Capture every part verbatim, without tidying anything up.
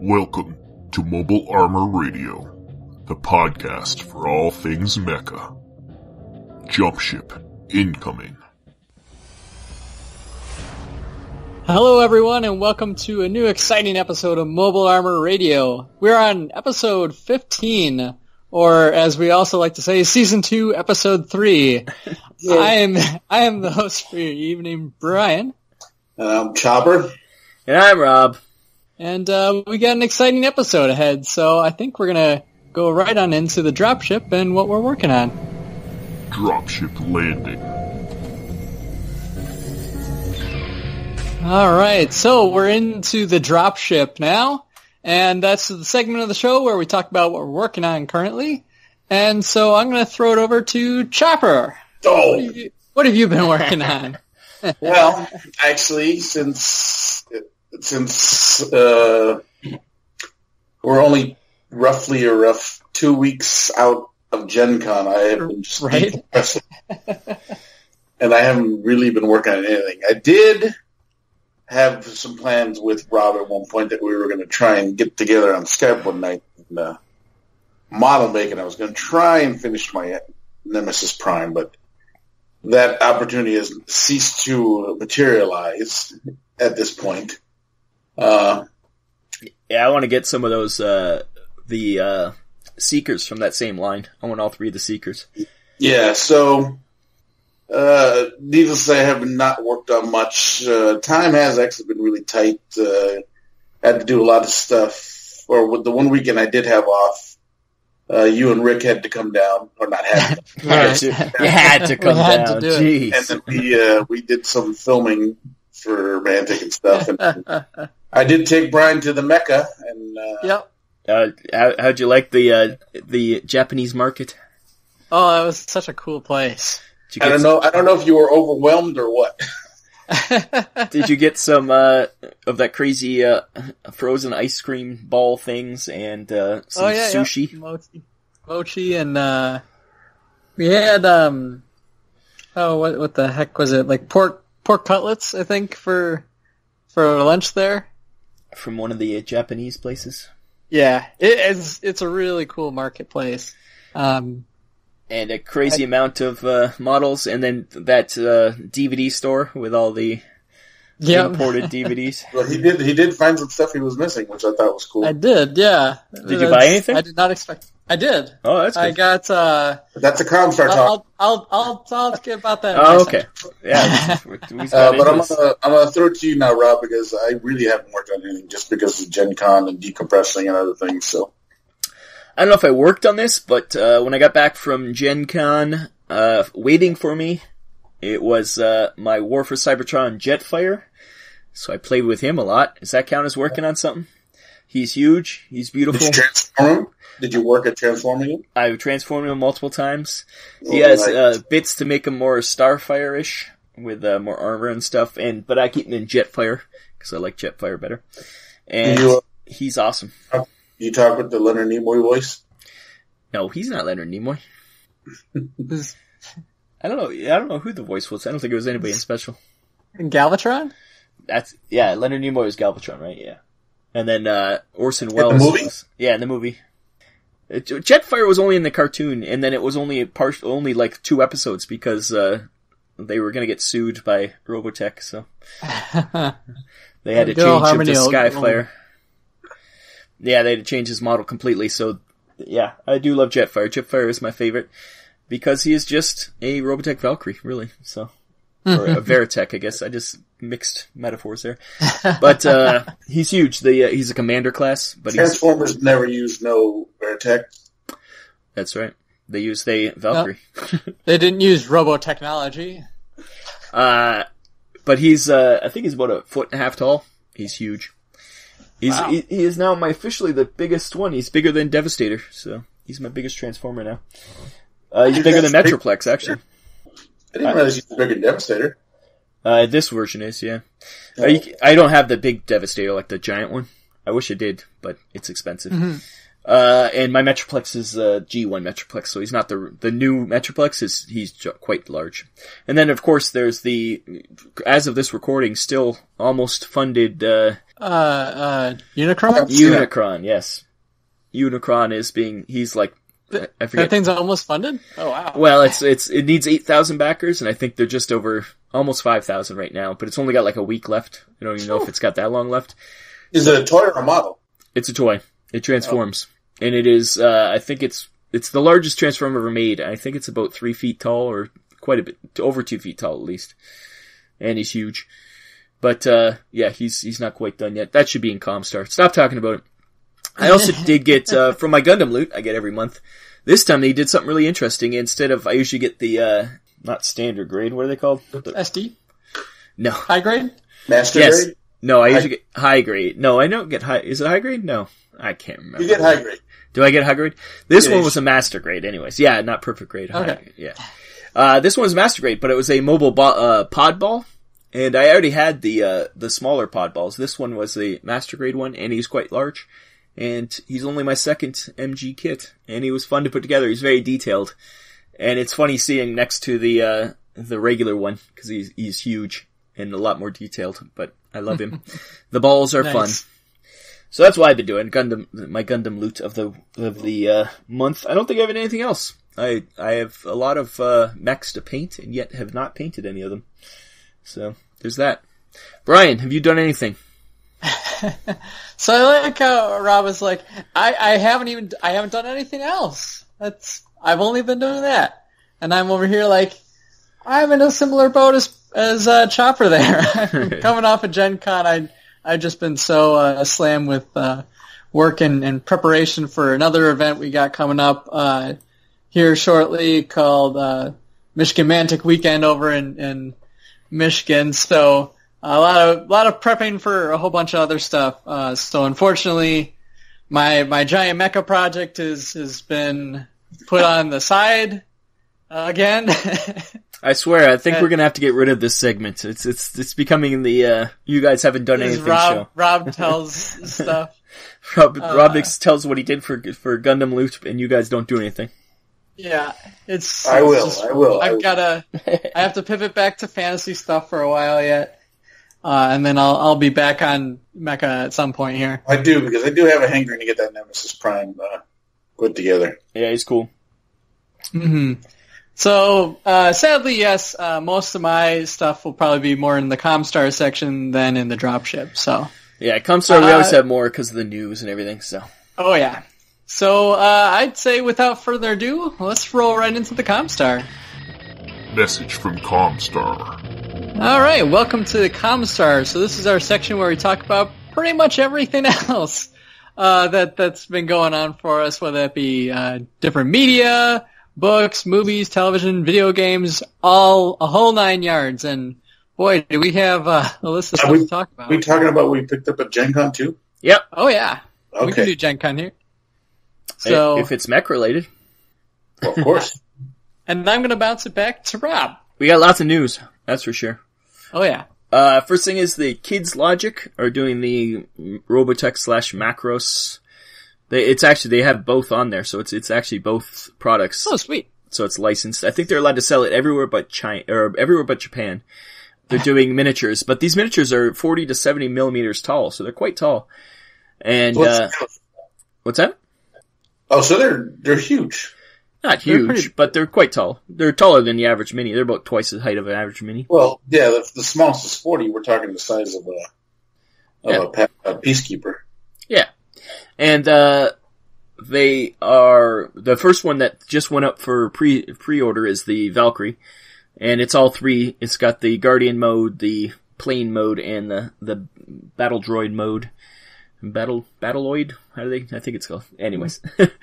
Welcome to Mobile Armor Radio, the podcast for all things mecha. Jump ship incoming. Hello everyone and welcome to a new exciting episode of Mobile Armor Radio. We're on episode fifteen, or as we also like to say, season two, episode three. Yeah. I am I am the host for your evening, Brian. I'm um, Chopper. And I'm Rob. And uh, we got an exciting episode ahead, so I think we're going to go right on into the dropship and what we're working on. Dropship landing. All right, so we're into the dropship now, and that's the segment of the show where we talk about what we're working on currently. And so I'm going to throw it over to Chopper. Oh. What have you, what have you been working on? Well, actually, since since uh, we're only roughly a rough two weeks out of Gen Con, I have been just right? And I haven't really been working on anything. I did have some plans with Rob at one point that we were going to try and get together on Skype one night and uh, model making. I was going to try and finish my Nemesis Prime, but that opportunity has ceased to materialize at this point. Uh, yeah, I want to get some of those, uh, the uh, Seekers from that same line. I want all three of the Seekers. Yeah, so uh, needless to say, I have not worked on much. Uh, time has actually been really tight. Uh, I had to do a lot of stuff. Or with the one weekend I did have off, Uh, you and Rick had to come down, or not had to. Right. You had to come had down. To do Jeez. It. And then we uh, we did some filming for Mantic and stuff. And I did take Brian to the Mecca. And uh, yep. Uh, how, how'd you like the uh, the Japanese market? Oh, that was such a cool place. I don't know. Some... I don't know if you were overwhelmed or what. Did you get some uh, of that crazy uh, frozen ice cream ball things and uh, some oh, yeah, sushi? Yeah. Mochi. Mochi and uh, we had um, oh what what the heck was it? Like pork pork cutlets, I think for for lunch there from one of the uh, Japanese places. Yeah, it is. It's a really cool marketplace. Um, And a crazy I, amount of uh, models, and then that uh, D V D store with all the yep. imported D V Ds. Well, he did he did find some stuff he was missing, which I thought was cool. I did, yeah. Did that's, you buy anything? I did not expect. I did. Oh, that's good. I got. Uh, that's a Comstar talk. I'll I'll I'll talk about that. Oh, okay. Yeah. We've, we've uh, but I'm gonna I'm gonna throw it to you now, Rob, because I really haven't worked on anything just because of Gen Con and decompressing and other things. So. I don't know if I worked on this, but uh, when I got back from Gen Con, uh, waiting for me, it was uh, my War for Cybertron Jetfire. So I played with him a lot. Does that count as working on something? He's huge. He's beautiful. Did you transform him? Did you work at transforming him? I've transformed him multiple times. Oh, he has right. uh, bits to make him more Starfire-ish with uh, more armor and stuff. And but I keep him in Jetfire because I like Jetfire better. And you, uh, he's awesome. Uh, You talk with the Leonard Nimoy voice? No, he's not Leonard Nimoy. I don't know. I don't know who the voice was. I don't think it was anybody in special. Galvatron? That's yeah. Leonard Nimoy was Galvatron, right? Yeah. And then uh, Orson Welles. In the movie? Was, yeah, in the movie. It, Jetfire was only in the cartoon, and then it was only partial, only like two episodes because uh, they were going to get sued by Robotech, so they had to change him to Skyflare. Yeah, they had to change his model completely, so yeah, I do love Jetfire. Jetfire is my favorite, because he is just a Robotech Valkyrie, really, so, or a Veritech, I guess, I just mixed metaphors there, but uh, he's huge, the uh, he's a commander class, but Transformers he's... never use no Veritech. That's right, they use they Valkyrie. Nope. They didn't use Robotechnology. Uh, but he's, uh, I think he's about a foot and a half tall, he's huge. He's, wow. he, he is now my officially the biggest one. He's bigger than Devastator, so he's my biggest Transformer now. Uh, he's bigger than Metroplex, actually. I didn't realize he's bigger than Devastator. Uh, this version is, yeah. Oh. Uh, you, I don't have the big Devastator, like the giant one. I wish I did, but it's expensive. Mm-hmm. Uh, and my Metroplex is uh, G one Metroplex, so he's not the the new Metroplex. Is he's quite large. And then, of course, there's the, as of this recording, still almost funded... Uh, Uh, uh, Unicron? Unicron, yeah. Yes. Unicron is being, he's like, Th- I forget. That thing's almost funded? Oh, wow. Well, it's, it's, it needs eight thousand backers, and I think they're just over almost five thousand right now, but it's only got like a week left. I don't even know if it's got that long left. Is it a toy or a model? It's a toy. It transforms. Oh. And it is, uh, I think it's, it's the largest transformer ever made. I think it's about three feet tall, or quite a bit, over two feet tall at least. And he's huge. But, uh, yeah, he's, he's not quite done yet. That should be in Comstar. Stop talking about it. I also did get, uh, from my Gundam loot, I get every month. This time they did something really interesting. Instead of, I usually get the, uh, not standard grade, what are they called? The, S D? No. High grade? Master yes. grade? No, I high. usually get high grade. No, I don't get high, is it high grade? No. I can't remember. You get high grade. Do I get high grade? This it one is. was a master grade anyways. Yeah, not perfect grade. High okay. grade. Yeah. Uh, this one was master grade, but it was a mobile bo- uh, pod ball. And I already had the, uh, the smaller pod balls. This one was the master grade one, and he's quite large. And he's only my second M G kit. And he was fun to put together. He's very detailed. And it's funny seeing next to the, uh, the regular one, because he's, he's huge and a lot more detailed, but I love him. The balls are nice. Fun. So that's why I've been doing Gundam, my Gundam loot of the, of the, uh, month. I don't think I have anything else. I, I have a lot of, uh, mechs to paint, and yet have not painted any of them. So, there's that. Brian, have you done anything? So I like how Rob is like, I, I haven't even, I haven't done anything else. That's, I've only been doing that. And I'm over here like, I'm in a similar boat as, as uh, Chopper there. Coming off of Gen Con, I, I've just been so uh, slammed with uh, work and, and preparation for another event we got coming up uh, here shortly called uh, Michigan Mantic Weekend over in, in Michigan, so a lot of a lot of prepping for a whole bunch of other stuff. Uh, so unfortunately, my my giant mecha project is has been put on the side uh, again. I swear, I think and, we're gonna have to get rid of this segment. It's it's it's becoming the uh, you guys haven't done anything Rob, show. Rob tells stuff. Rob uh, Rob tells what he did for for Gundam loot, and you guys don't do anything. Yeah, it's. I will. It's just, I will. I've I will. gotta. I have to pivot back to fantasy stuff for a while yet, uh, and then I'll I'll be back on Mecha at some point here. I do because I do have a hankering to get that Nemesis Prime uh, put together. Yeah, he's cool. Mm-hmm. So uh, sadly, yes, uh, most of my stuff will probably be more in the Comstar section than in the dropship. So yeah, Comstar uh, we always have more because of the news and everything. So oh yeah. So, uh, I'd say without further ado, let's roll right into the Comstar. Message from Comstar. Alright, welcome to the Comstar. So this is our section where we talk about pretty much everything else, uh, that, that's been going on for us, whether that be, uh, different media, books, movies, television, video games, all, a whole nine yards. And boy, do we have, uh, a list of stuff we, to talk about. Are we talking about we picked up at Gen Con too? Yep. Oh yeah. Okay. We can do Gen Con here. So, if it's mech related. Well, of course. And I'm going to bounce it back to Rob. We got lots of news, that's for sure. Oh, yeah. Uh, first thing is the Kids Logic are doing the Robotech slash Macross. They, it's actually, they have both on there, so it's it's actually both products. Oh, sweet. So it's licensed. I think they're allowed to sell it everywhere but China, or everywhere but Japan. They're doing miniatures, but these miniatures are forty to seventy millimeters tall, so they're quite tall. And, what's, uh, what's that? Oh, so they're they're huge. Not huge, they're pretty... but they're quite tall. They're taller than the average mini. They're about twice the height of an average mini. Well, yeah, the, the smallest is forty. We're talking the size of a of yeah. a, a peacekeeper. Yeah, and uh, they are the first one that just went up for pre pre order is the Valkyrie, and it's all three. It's got the Guardian mode, the Plane mode, and the the Battle Droid mode. Battle, Battleoid? How do they, I think it's called. Anyways.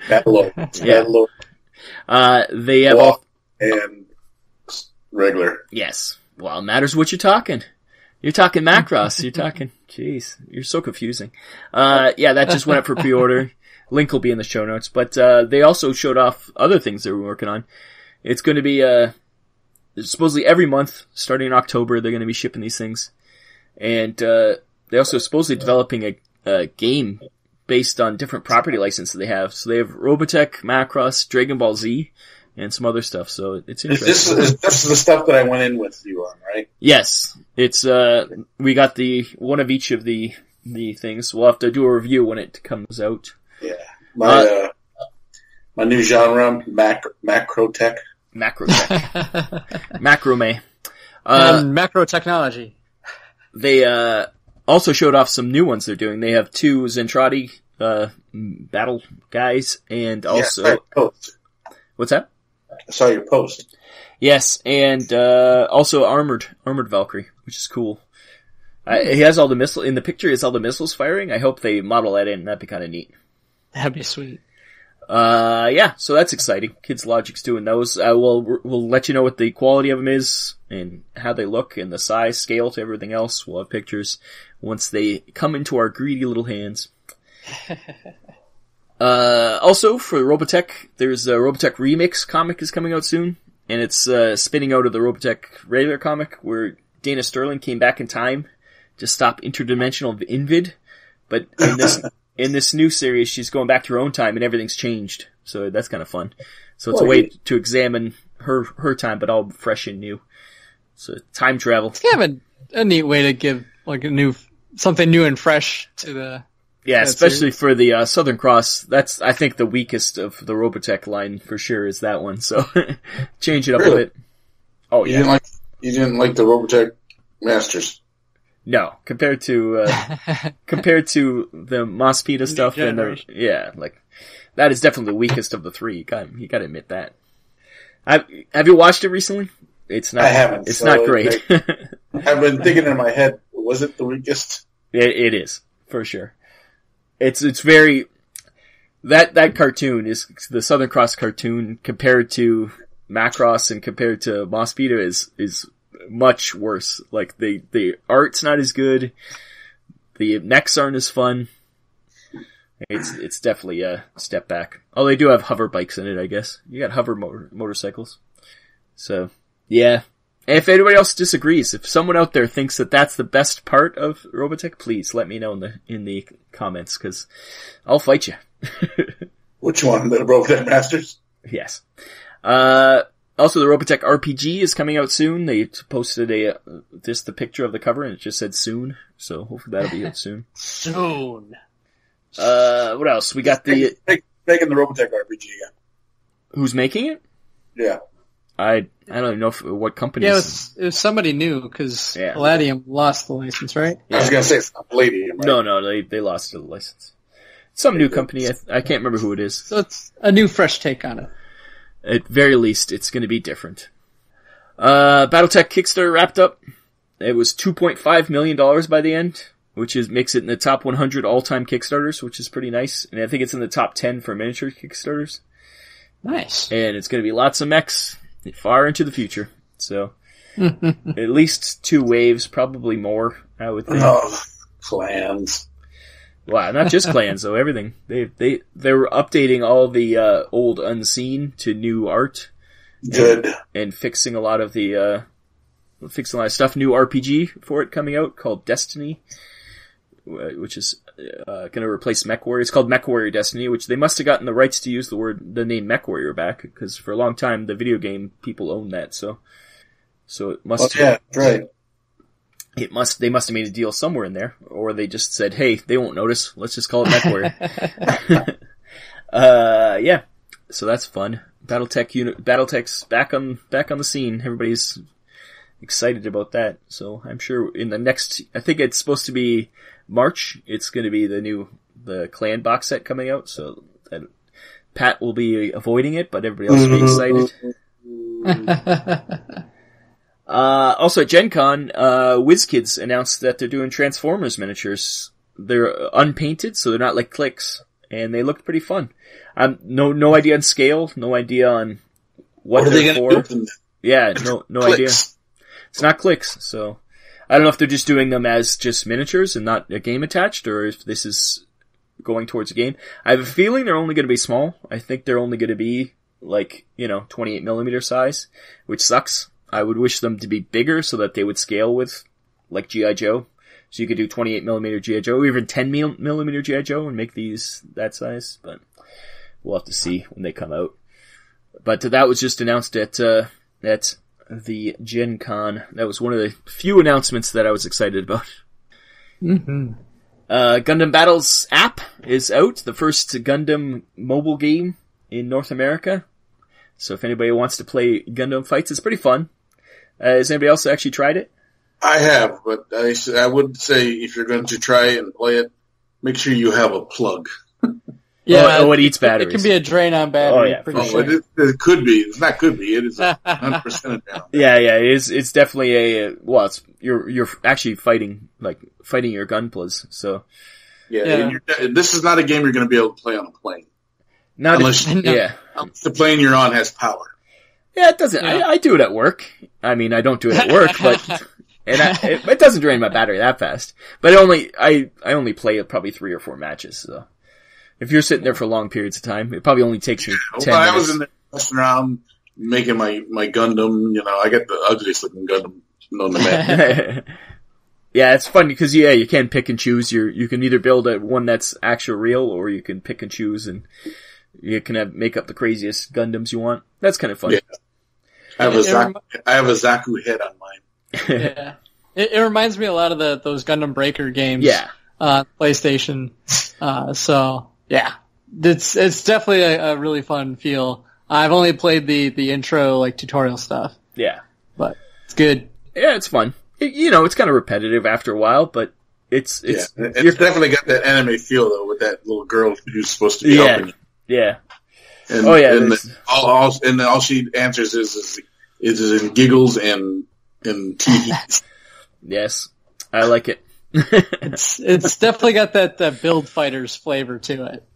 Battleoid. Yeah. Battleoid. Uh, they have. Well, and regular. Yes. Well, it matters what you're talking. You're talking Macross. You're talking, jeez, you're so confusing. Uh, yeah, that just went up for pre-order. Link will be in the show notes, but, uh, they also showed off other things they were working on. It's going to be, uh, supposedly every month, starting in October, they're going to be shipping these things. And, uh, they also supposedly developing a, Uh, game based on different property licenses they have. So they have Robotech, Macross, Dragon Ball Z, and some other stuff. So it's interesting. Is this, is this the stuff that I went in with you on, right? Yes. It's, uh, we got the, one of each of the the things. We'll have to do a review when it comes out. Yeah. My uh, uh, my new genre, macro, Macrotech. Macrotech. Macrame. Uh, and macro technology. They uh, also showed off some new ones they're doing. They have two Zentradi uh, battle guys, and also... Yeah, post. What's that? I saw your post. Yes, and uh, also armored armored Valkyrie, which is cool. I, he has all the missile in the picture. He has all the missiles firing. I hope they model that in. That'd be kind of neat. That'd be sweet. Uh, yeah. So that's exciting. Kids Logic's doing those. Uh, we'll we'll let you know what the quality of them is and how they look and the size scale to everything else. We'll have pictures once they come into our greedy little hands. uh, also for Robotech, there's a Robotech Remix comic is coming out soon, and it's uh, spinning out of the Robotech regular comic where Dana Sterling came back in time to stop interdimensional invid, but in this in this new series, she's going back to her own time and everything's changed. So that's kind of fun. So it's well, a way he... to examine her her time, but all fresh and new. So time travel. It's kind of a, a neat way to give like a new something new and fresh to the yeah, especially series. For the uh, Southern Cross. That's I think the weakest of the Robotech line for sure is that one. So change it up really? a bit. Oh you yeah, didn't like, you didn't like the Robotech Masters. No, compared to, uh, compared to the Mospeada stuff and the, yeah, like, that is definitely the weakest of the three. You gotta, you gotta admit that. I've, have you watched it recently? It's not, I haven't, it's so not great. Like, I've been thinking in my head, was it the weakest? It, it is, for sure. It's, it's very, that, that cartoon is, the Southern Cross cartoon compared to Macross and compared to Mospeada is, is, much worse. Like the the art's not as good. The necks aren't as fun. It's it's definitely a step back. Oh, they do have hover bikes in it, I guess. You got hover motor, motorcycles. So yeah. And if anybody else disagrees, if someone out there thinks that that's the best part of Robotech, please let me know in the in the comments because I'll fight you. Which one, the Robotech Masters? Yes. Uh. Also, the Robotech R P G is coming out soon. They posted a just the picture of the cover, and it just said soon. So hopefully that'll be out soon. Soon. Uh, what else? We got the making the Robotech R P G again. Who's making it? Yeah. I I don't even know if, what company. Yeah, it was, it was somebody new because yeah. Palladium lost the license, right? Yeah. I was gonna say it's not Palladium. Right? No, no, they they lost the license. Some they new did. company. I, I can't remember who it is. So it's a new, fresh take on it. At very least, it's going to be different. Uh, Battletech Kickstarter wrapped up. It was two point five million dollars by the end, which is makes it in the top one hundred all-time Kickstarters, which is pretty nice. And I think it's in the top ten for miniature Kickstarters. Nice. And it's going to be lots of mechs far into the future. So at least two waves, probably more, I would think. Oh, clans. Wow, not just clans though, everything. They they they were updating all the uh, old unseen to new art. Good. And, and fixing a lot of the uh, fixing a lot of stuff. New R P G for it coming out called Destiny, which is uh, going to replace MechWarrior. It's called MechWarrior Destiny, which they must have gotten the rights to use the word the name MechWarrior back because for a long time the video game people owned that. So so it must. Oh, yeah, right. It must, they must have made a deal somewhere in there, or they just said, hey, they won't notice, let's just call it MechWarrior. uh, yeah. So that's fun. Battletech, uni- Battletech's back on, back on the scene. Everybody's excited about that. So I'm sure in the next, I think it's supposed to be March. It's going to be the new, the clan box set coming out. So that, Pat will be avoiding it, but everybody else will be excited. Uh, also at Gen Con, uh, WizKids announced that they're doing Transformers miniatures. They're unpainted, so they're not like clicks, and they look pretty fun. Um, no, no idea on scale, no idea on what, what are they're they for. Yeah, no, no idea. It's not clicks, so I don't know if they're just doing them as just miniatures and not a game attached, or if this is going towards a game. I have a feeling they're only going to be small. I think they're only going to be like, you know, twenty-eight millimeter size, which sucks. I would wish them to be bigger so that they would scale with, like, G I. Joe. So you could do twenty-eight millimeter G I. Joe, or even ten millimeter G I. Joe and make these that size. But we'll have to see when they come out. But that was just announced at uh, at the Gen Con. That was one of the few announcements that I was excited about. Mm-hmm. Uh, Gundam Battles app is out, the first Gundam mobile game in North America. So if anybody wants to play Gundam fights, it's pretty fun. Uh, has anybody else actually tried it? I have, but I, I would say if you're going to try it and play it, make sure you have a plug. Yeah, well, oh, it, it eats batteries. It can be a drain on battery. Oh, yeah. Pretty oh, sure. it, it could be. It's not could be. It is a one hundred percent down. Yeah, yeah. It is, it's definitely a, well, it's, you're, you're actually fighting, like, fighting your gunplas, so. Yeah, yeah. And you're, this is not a game you're going to be able to play on a plane. Not unless, if, no. yeah. Unless the plane you're on has power. Yeah, it doesn't. Yeah. I, I do it at work. I mean, I don't do it at work, but. And I, it, it doesn't drain my battery that fast. But it only, I, I only play probably three or four matches, so. If you're sitting there for long periods of time, it probably only takes you yeah, ten well, minutes. I was in there messing around, making my, my Gundam, you know, I got the ugliest looking Gundam on the map. Yeah, it's funny because, yeah, you can pick and choose. You you can either build a, one that's actual real, or you can pick and choose, and you can have, make up the craziest Gundams you want. That's kind of fun. Yeah. I have a Zaku, I have a Zaku head on mine. Yeah. It, it reminds me a lot of the those Gundam Breaker games. Yeah. Uh, PlayStation. Uh, so... Yeah, it's it's definitely a, a really fun feel. I've only played the, the intro, like, tutorial stuff. Yeah. But it's good. Yeah, it's fun. It, you know, it's kind of repetitive after a while, but it's... It's, yeah. it's definitely got that anime feel, though, with that little girl who's supposed to be yeah. helping you. Yeah. And, oh, yeah. And, the, all, all, and all she answers is is, is, is in giggles and, and teeth. Yes, I like it. it's it's definitely got that, that Build Fighters flavor to it.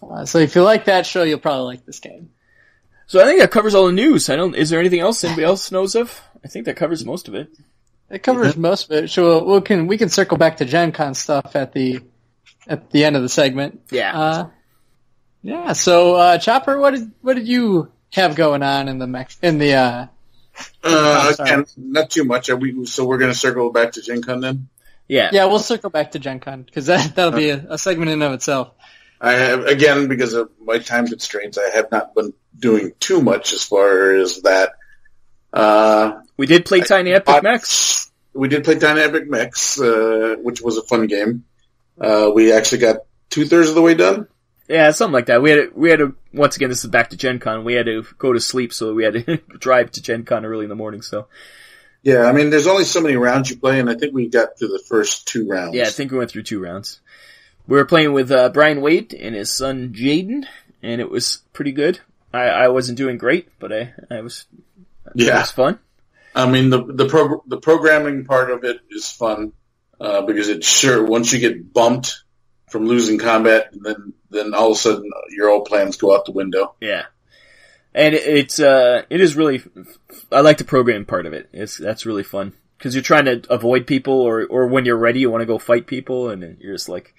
Uh, so if you like that show, you'll probably like this game. So I think that covers all the news. I don't. Is there anything else anybody else knows of? I think that covers most of it. It covers yeah. most of it. So we can we can circle back to Gen Con stuff at the at the end of the segment. Yeah. Uh, yeah. So uh, Chopper, what did what did you have going on in the Mex- in the? Uh, uh, again, not too much. Are we so we're going to circle back to Gen Con then. Yeah, yeah, we'll circle back to Gen Con, because that, that'll be a, a segment in and of itself. I have, again, because of my time constraints, I have not been doing too much as far as that. Uh, we did play I Tiny Epic bought, Max. We did play Tiny Epic Max, uh, which was a fun game. Uh, we actually got two-thirds of the way done. Yeah, something like that. We had to, we had to, once again, this is back to Gen Con, we had to go to sleep, so we had to drive to Gen Con early in the morning, so... Yeah, I mean, there's only so many rounds you play, and I think we got through the first two rounds. Yeah, I think we went through two rounds. We were playing with uh, Brian Wade and his son Jaden, and it was pretty good. I, I wasn't doing great, but I, I was. Yeah, it was fun. I mean, the the pro the programming part of it is fun uh, because it sure once you get bumped from losing combat, then then all of a sudden your old plans go out the window. Yeah. And it's, uh, it is really, I like the program part of it. It's, that's really fun. Cause you're trying to avoid people or, or when you're ready, you want to go fight people and you're just like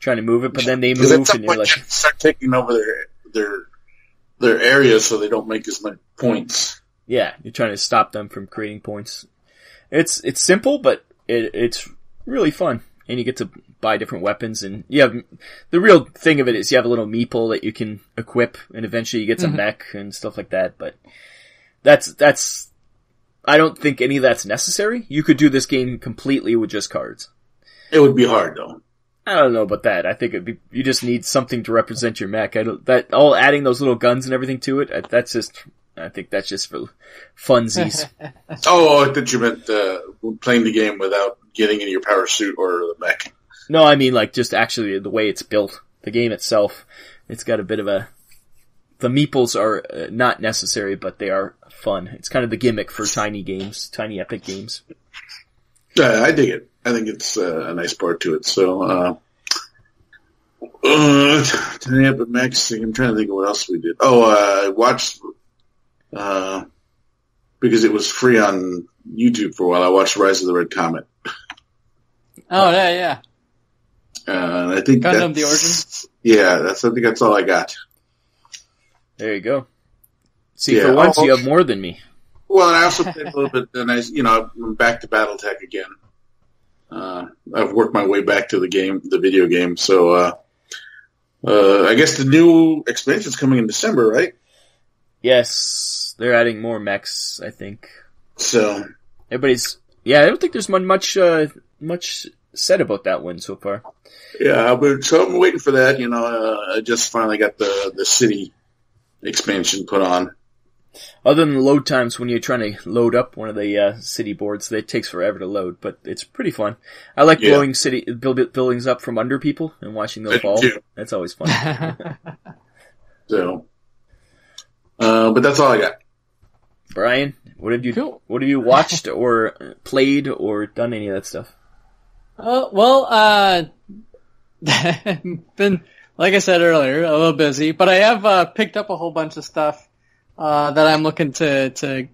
trying to move it, but then they move and you're like. Start taking over their, their, their area so they don't make as many points. Yeah. You're trying to stop them from creating points. It's, it's simple, but it, it's really fun. And you get to buy different weapons, and you have, the real thing of it is you have a little meeple that you can equip, and eventually you get some mm-hmm. mech and stuff like that, but that's, that's, I don't think any of that's necessary. You could do this game completely with just cards. It would be hard, though. I don't know about that. I think it'd be, you just need something to represent your mech. I don't, that, all adding those little guns and everything to it, that's just, I think that's just for funsies. Oh, I thought you meant uh, playing the game without getting in your power suit or the mech. No, I mean like just actually the way it's built. The game itself, it's got a bit of a... The meeples are not necessary, but they are fun. It's kind of the gimmick for tiny games, tiny epic games. Uh, I dig it. I think it's uh, a nice part to it. So, uh, uh, Tiny Epic Max, I'm trying to think of what else we did. Oh, uh, I watched... Uh, because it was free on YouTube for a while, I watched Rise of the Red Comet. Oh yeah, yeah. Uh, and I think Gundam the Origin. Yeah, that's. I think that's all I got. There you go. See, yeah. for once oh, you have more than me. Well, and I also played a little bit. And I, you know, I'm back to Battletech again. Uh, I've worked my way back to the game, the video game. So, uh, uh, I guess the new expansion's coming in December, right? Yes, they're adding more mechs, I think. So everybody's yeah. I don't think there's much uh, much said about that win so far. Yeah, but, so I'm waiting for that. You know, uh, I just finally got the, the city expansion put on. Other than the load times when you're trying to load up one of the uh, city boards, it takes forever to load, but it's pretty fun. I like yeah. blowing city build, buildings up from under people and watching them I fall. Do. That's always fun. So, uh, but that's all I got. Brian, what have you cool. what have you watched or played or done any of that stuff? Uh, well, uh, been, like I said earlier, a little busy, but I have uh, picked up a whole bunch of stuff uh, that I'm looking to to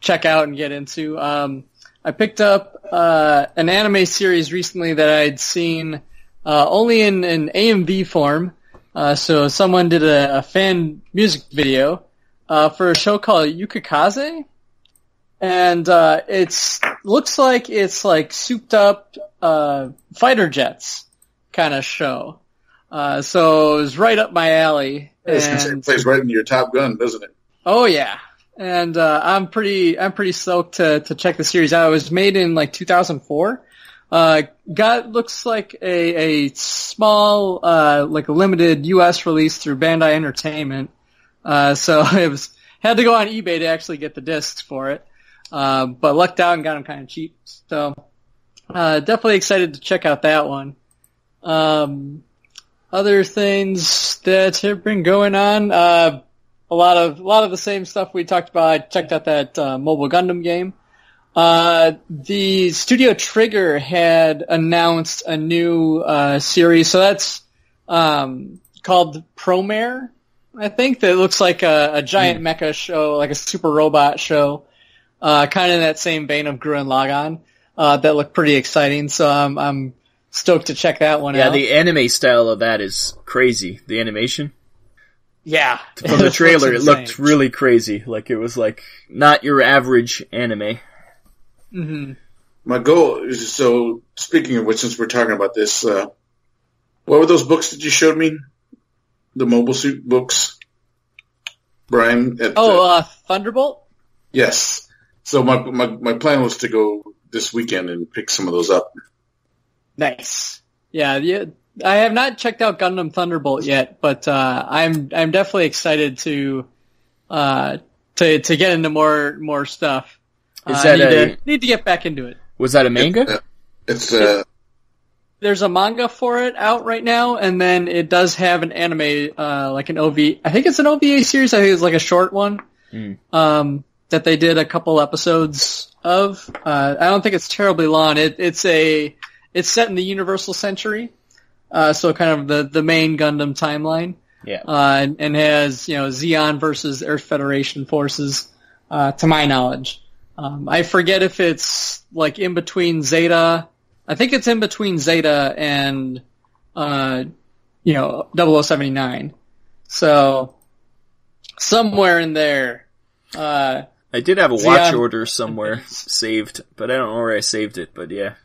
check out and get into. Um, I picked up uh, an anime series recently that I'd seen uh, only in an A M V form. Uh, so someone did a, a fan music video uh, for a show called Yukikaze. And uh it's looks like it's like souped up uh fighter jets kind of show. Uh so it was right up my alley. And, it plays right into your Top Gun, doesn't it? Oh yeah. And uh I'm pretty I'm pretty stoked to to check the series out. It was made in like two thousand four. Uh got looks like a a small uh like a limited U S release through Bandai Entertainment. Uh so it was had to go on eBay to actually get the discs for it. Uh, but lucked out and got them kind of cheap. So, uh, definitely excited to check out that one. Um, other things that have been going on, uh, a lot of, a lot of the same stuff we talked about. I checked out that, uh, Mobile Gundam game. Uh, the Studio Trigger had announced a new, uh, series. So that's, um, called Promare, I think. That looks like a, a giant mm. mecha show, like a super robot show. Uh, kind of in that same vein of Gurren Lagann, uh, that looked pretty exciting, so I'm, I'm stoked to check that one yeah, out. Yeah, the anime style of that is crazy. The animation? Yeah. From the trailer, it looked really crazy. Like, it was like, not your average anime. Mm-hmm. My goal is, so, speaking of which, since we're talking about this, uh, what were those books that you showed me? The mobile suit books? Brian? At oh, the... uh, Thunderbolt? Yes. So my, my my plan was to go this weekend and pick some of those up. Nice. Yeah, yeah I have not checked out Gundam Thunderbolt yet, but uh, I'm I'm definitely excited to uh, to to get into more more stuff. Is that uh, need, a, to, need to get back into it. Was that a manga? It, uh, it's uh, there's a manga for it out right now, and then it does have an anime uh, like an O V A. I think it's an O V A series. I think it's like a short one. Mm. Um. That they did a couple episodes of. Uh, I don't think it's terribly long. It, it's a, it's set in the Universal Century, uh, so kind of the, the main Gundam timeline. Yeah. Uh, and, and has, you know, Zeon versus Earth Federation forces, uh, to my knowledge. Um, I forget if it's like in between Zeta. I think it's in between Zeta and, uh, you know, double oh seventy-nine. So, somewhere in there, uh, I did have a watch yeah. order somewhere saved, but I don't know where I saved it, but yeah.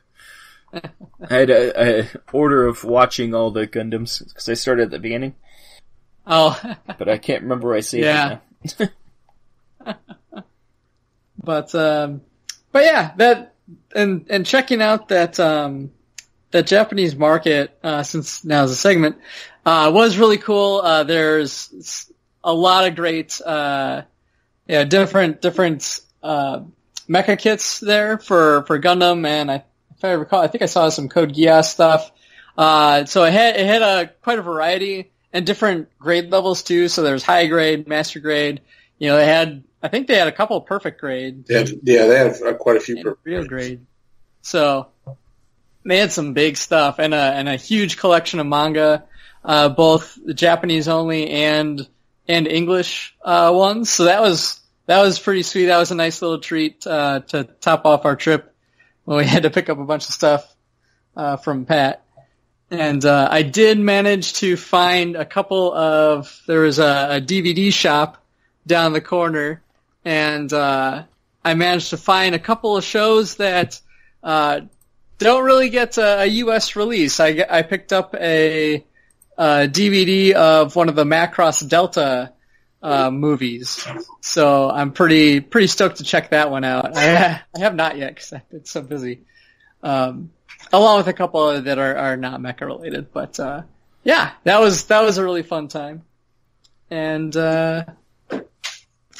I had a, a order of watching all the Gundams, because I started at the beginning. Oh. But I can't remember where I saved yeah. it now. But, um, but yeah, that, and, and checking out that, um, that Japanese market, uh, since now's a segment, uh, was really cool. Uh, there's a lot of great, uh, Yeah, different different uh, mecha kits there for, for Gundam, and I, if I recall, I think I saw some Code Geass stuff. Uh, so it had it had a quite a variety and different grade levels too. So there's high grade, master grade. You know, they had I think they had a couple of perfect grade. Yeah, yeah, they have quite a few perfect real grade. So they had some big stuff and a and a huge collection of manga, uh, both Japanese only and. and English, uh, ones. So that was, that was pretty sweet. That was a nice little treat, uh, to top off our trip when we had to pick up a bunch of stuff, uh, from Pat. And, uh, I did manage to find a couple of, there was a, a D V D shop down the corner and, uh, I managed to find a couple of shows that, uh, don't really get a, a U S release. I, I picked up a, Uh, D V D of one of the Macross Delta uh, movies, so I'm pretty pretty stoked to check that one out. I, I have not yet because I've been so busy, um, along with a couple that are, are not mecha related. But uh, yeah, that was that was a really fun time. And uh,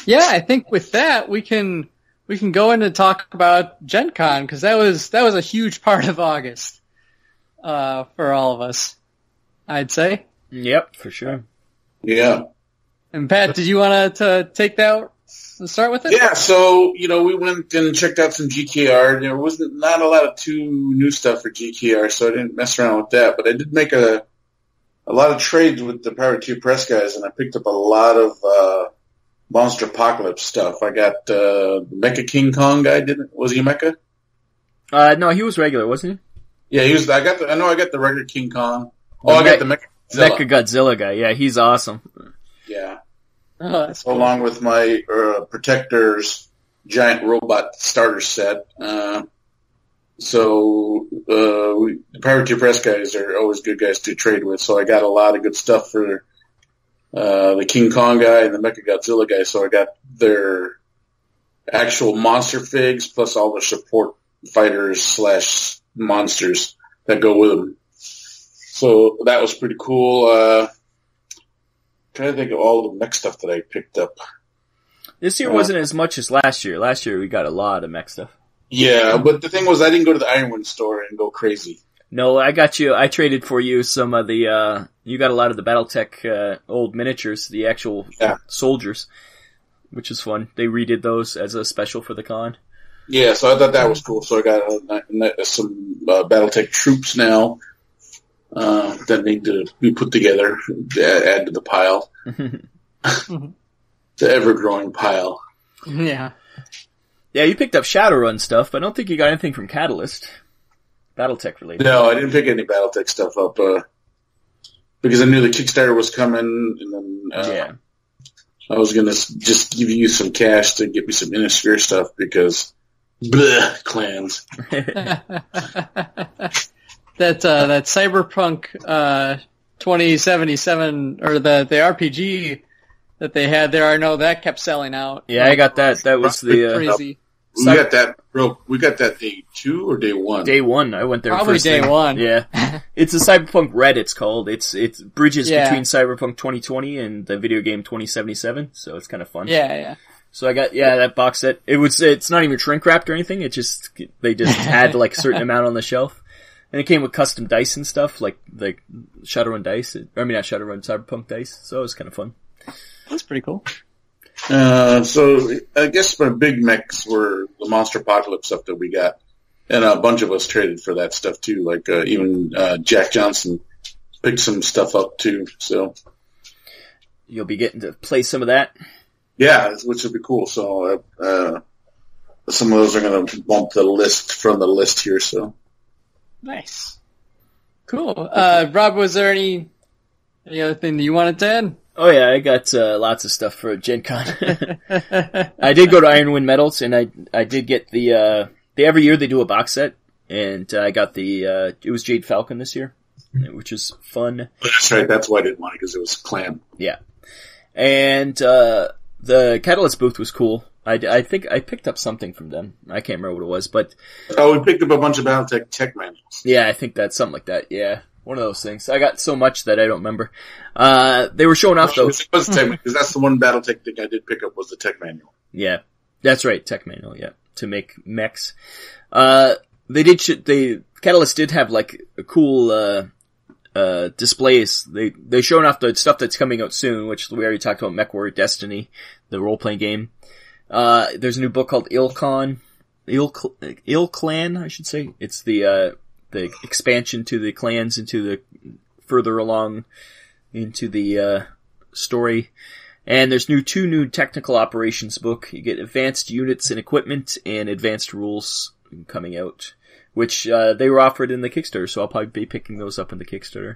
yeah, I think with that we can we can go in and talk about Gen Con, because that was that was a huge part of August uh, for all of us, I'd say. Yep, for sure. Yeah. And Pat, did you want to take that and start with it? Yeah, so, you know, we went and checked out some G K R. There wasn't not a lot of too new stuff for G K R, so I didn't mess around with that. But I did make a a lot of trades with the Power two Press guys, and I picked up a lot of uh, Monster Apocalypse stuff. I got uh, the Mecha King Kong guy, didn't was he Mecha? Uh, no, he was regular, wasn't he? Yeah, he was. I got the, I know I got the regular King Kong. Oh, the I got the Mecha Godzilla. Mecha Godzilla guy, yeah, he's awesome. Yeah. Oh, that's cool. Along with my uh, Protector's giant robot starter set. Uh, so uh, we, the Pirate two Press guys are always good guys to trade with, so I got a lot of good stuff for uh, the King Kong guy and the Mechagodzilla guy, so I got their actual monster figs plus all the support fighters slash monsters that go with them. So that was pretty cool. Uh I'm trying to think of all the mech stuff that I picked up. This year uh, wasn't as much as last year. Last year we got a lot of mech stuff. Yeah, but the thing was I didn't go to the Ironwind store and go crazy. No, I got you. I traded for you some of the, uh, you got a lot of the Battletech uh, old miniatures, the actual yeah. soldiers, which is fun. They redid those as a special for the con. Yeah, so I thought that was cool. So I got uh, some uh, Battletech troops now. Uh, that need to be put together, add, add to the pile. The ever-growing pile. Yeah. Yeah, you picked up Shadowrun stuff, but I don't think you got anything from Catalyst. Battletech related. No, I didn't pick any Battletech stuff up, uh, because I knew the Kickstarter was coming, and then uh, yeah. I was going to just give you some cash to get me some Innisphere stuff, because bleh, clans. That uh, that Cyberpunk uh, twenty seventy-seven or the, the R P G that they had there, I know that kept selling out. Yeah, I got that. That was the uh, crazy. We got that. Bro, we got that day two or day one. Day one. I went there probably first day thing. one. Yeah, it's a Cyberpunk Red. It's called. It's it's bridges yeah. between Cyberpunk twenty twenty and the video game twenty seventy-seven. So it's kind of fun. Yeah, yeah. So I got yeah that box set. It was it's not even shrink wrapped or anything. It just they just had like a certain amount on the shelf. And it came with custom dice and stuff, like like Shadowrun dice. I mean, not Shadowrun, Cyberpunk dice. So it was kind of fun. That's pretty cool. Uh, so I guess my big mechs were the Monster Apocalypse stuff that we got. And a bunch of us traded for that stuff, too. Like uh, even uh, Jack Johnson picked some stuff up, too. So you'll be getting to play some of that? Yeah, which would be cool. So uh, uh, some of those are going to bump the list from the list here, so... Nice. Cool. Uh, Rob, was there any any other thing that you wanted to add? Oh, yeah, I got uh, lots of stuff for Gen Con. I did go to Ironwind Metals, and I I did get the, uh, the every year they do a box set, and uh, I got the, uh, it was Jade Falcon this year, which was fun. That's right, that's why I didn't want it, because it was clam. Yeah. And uh, the Catalyst booth was cool. I, I think I picked up something from them. I can't remember what it was, but... Oh, we picked up a bunch of Battletech tech manuals. Yeah, I think that's something like that, yeah. One of those things. I got so much that I don't remember. Uh, they were showing off, though. It was the tech manual, because that's the one Battletech thing I did pick up was the tech manual. Yeah, that's right, tech manual, yeah, to make mechs. Uh, they did... Sh- they Catalyst did have, like, a cool... Uh, Uh, displays. They, they showed off the stuff that's coming out soon, which we already talked about, MechWarrior Destiny, the role-playing game. Uh, there's a new book called Ilcon, Il, Il Clan, I should say. It's the, uh, the expansion to the clans into the, further along into the, uh, story. And there's new, two new technical operations book. You get advanced units and equipment and advanced rules coming out. Which, uh, they were offered in the Kickstarter, so I'll probably be picking those up in the Kickstarter.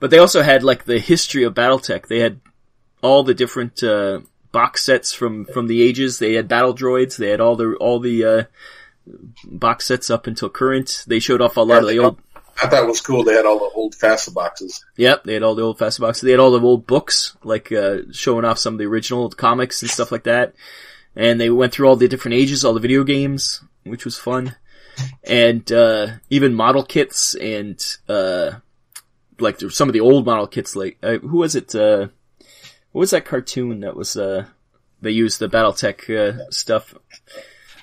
But they also had, like, the history of Battletech. They had all the different, uh, box sets from, from the ages. They had battle droids. They had all the, all the, uh, box sets up until current. They showed off a lot yeah, of the old... I thought it was cool. They had all the old FASTA boxes. Yep, they had all the old FASTA boxes. They had all the old books, like, uh, showing off some of the original comics and stuff like that. And they went through all the different ages, all the video games, which was fun. And uh, even model kits and uh, like some of the old model kits. Like uh, who was it? Uh, what was that cartoon that was? Uh, they used the Battletech uh, stuff.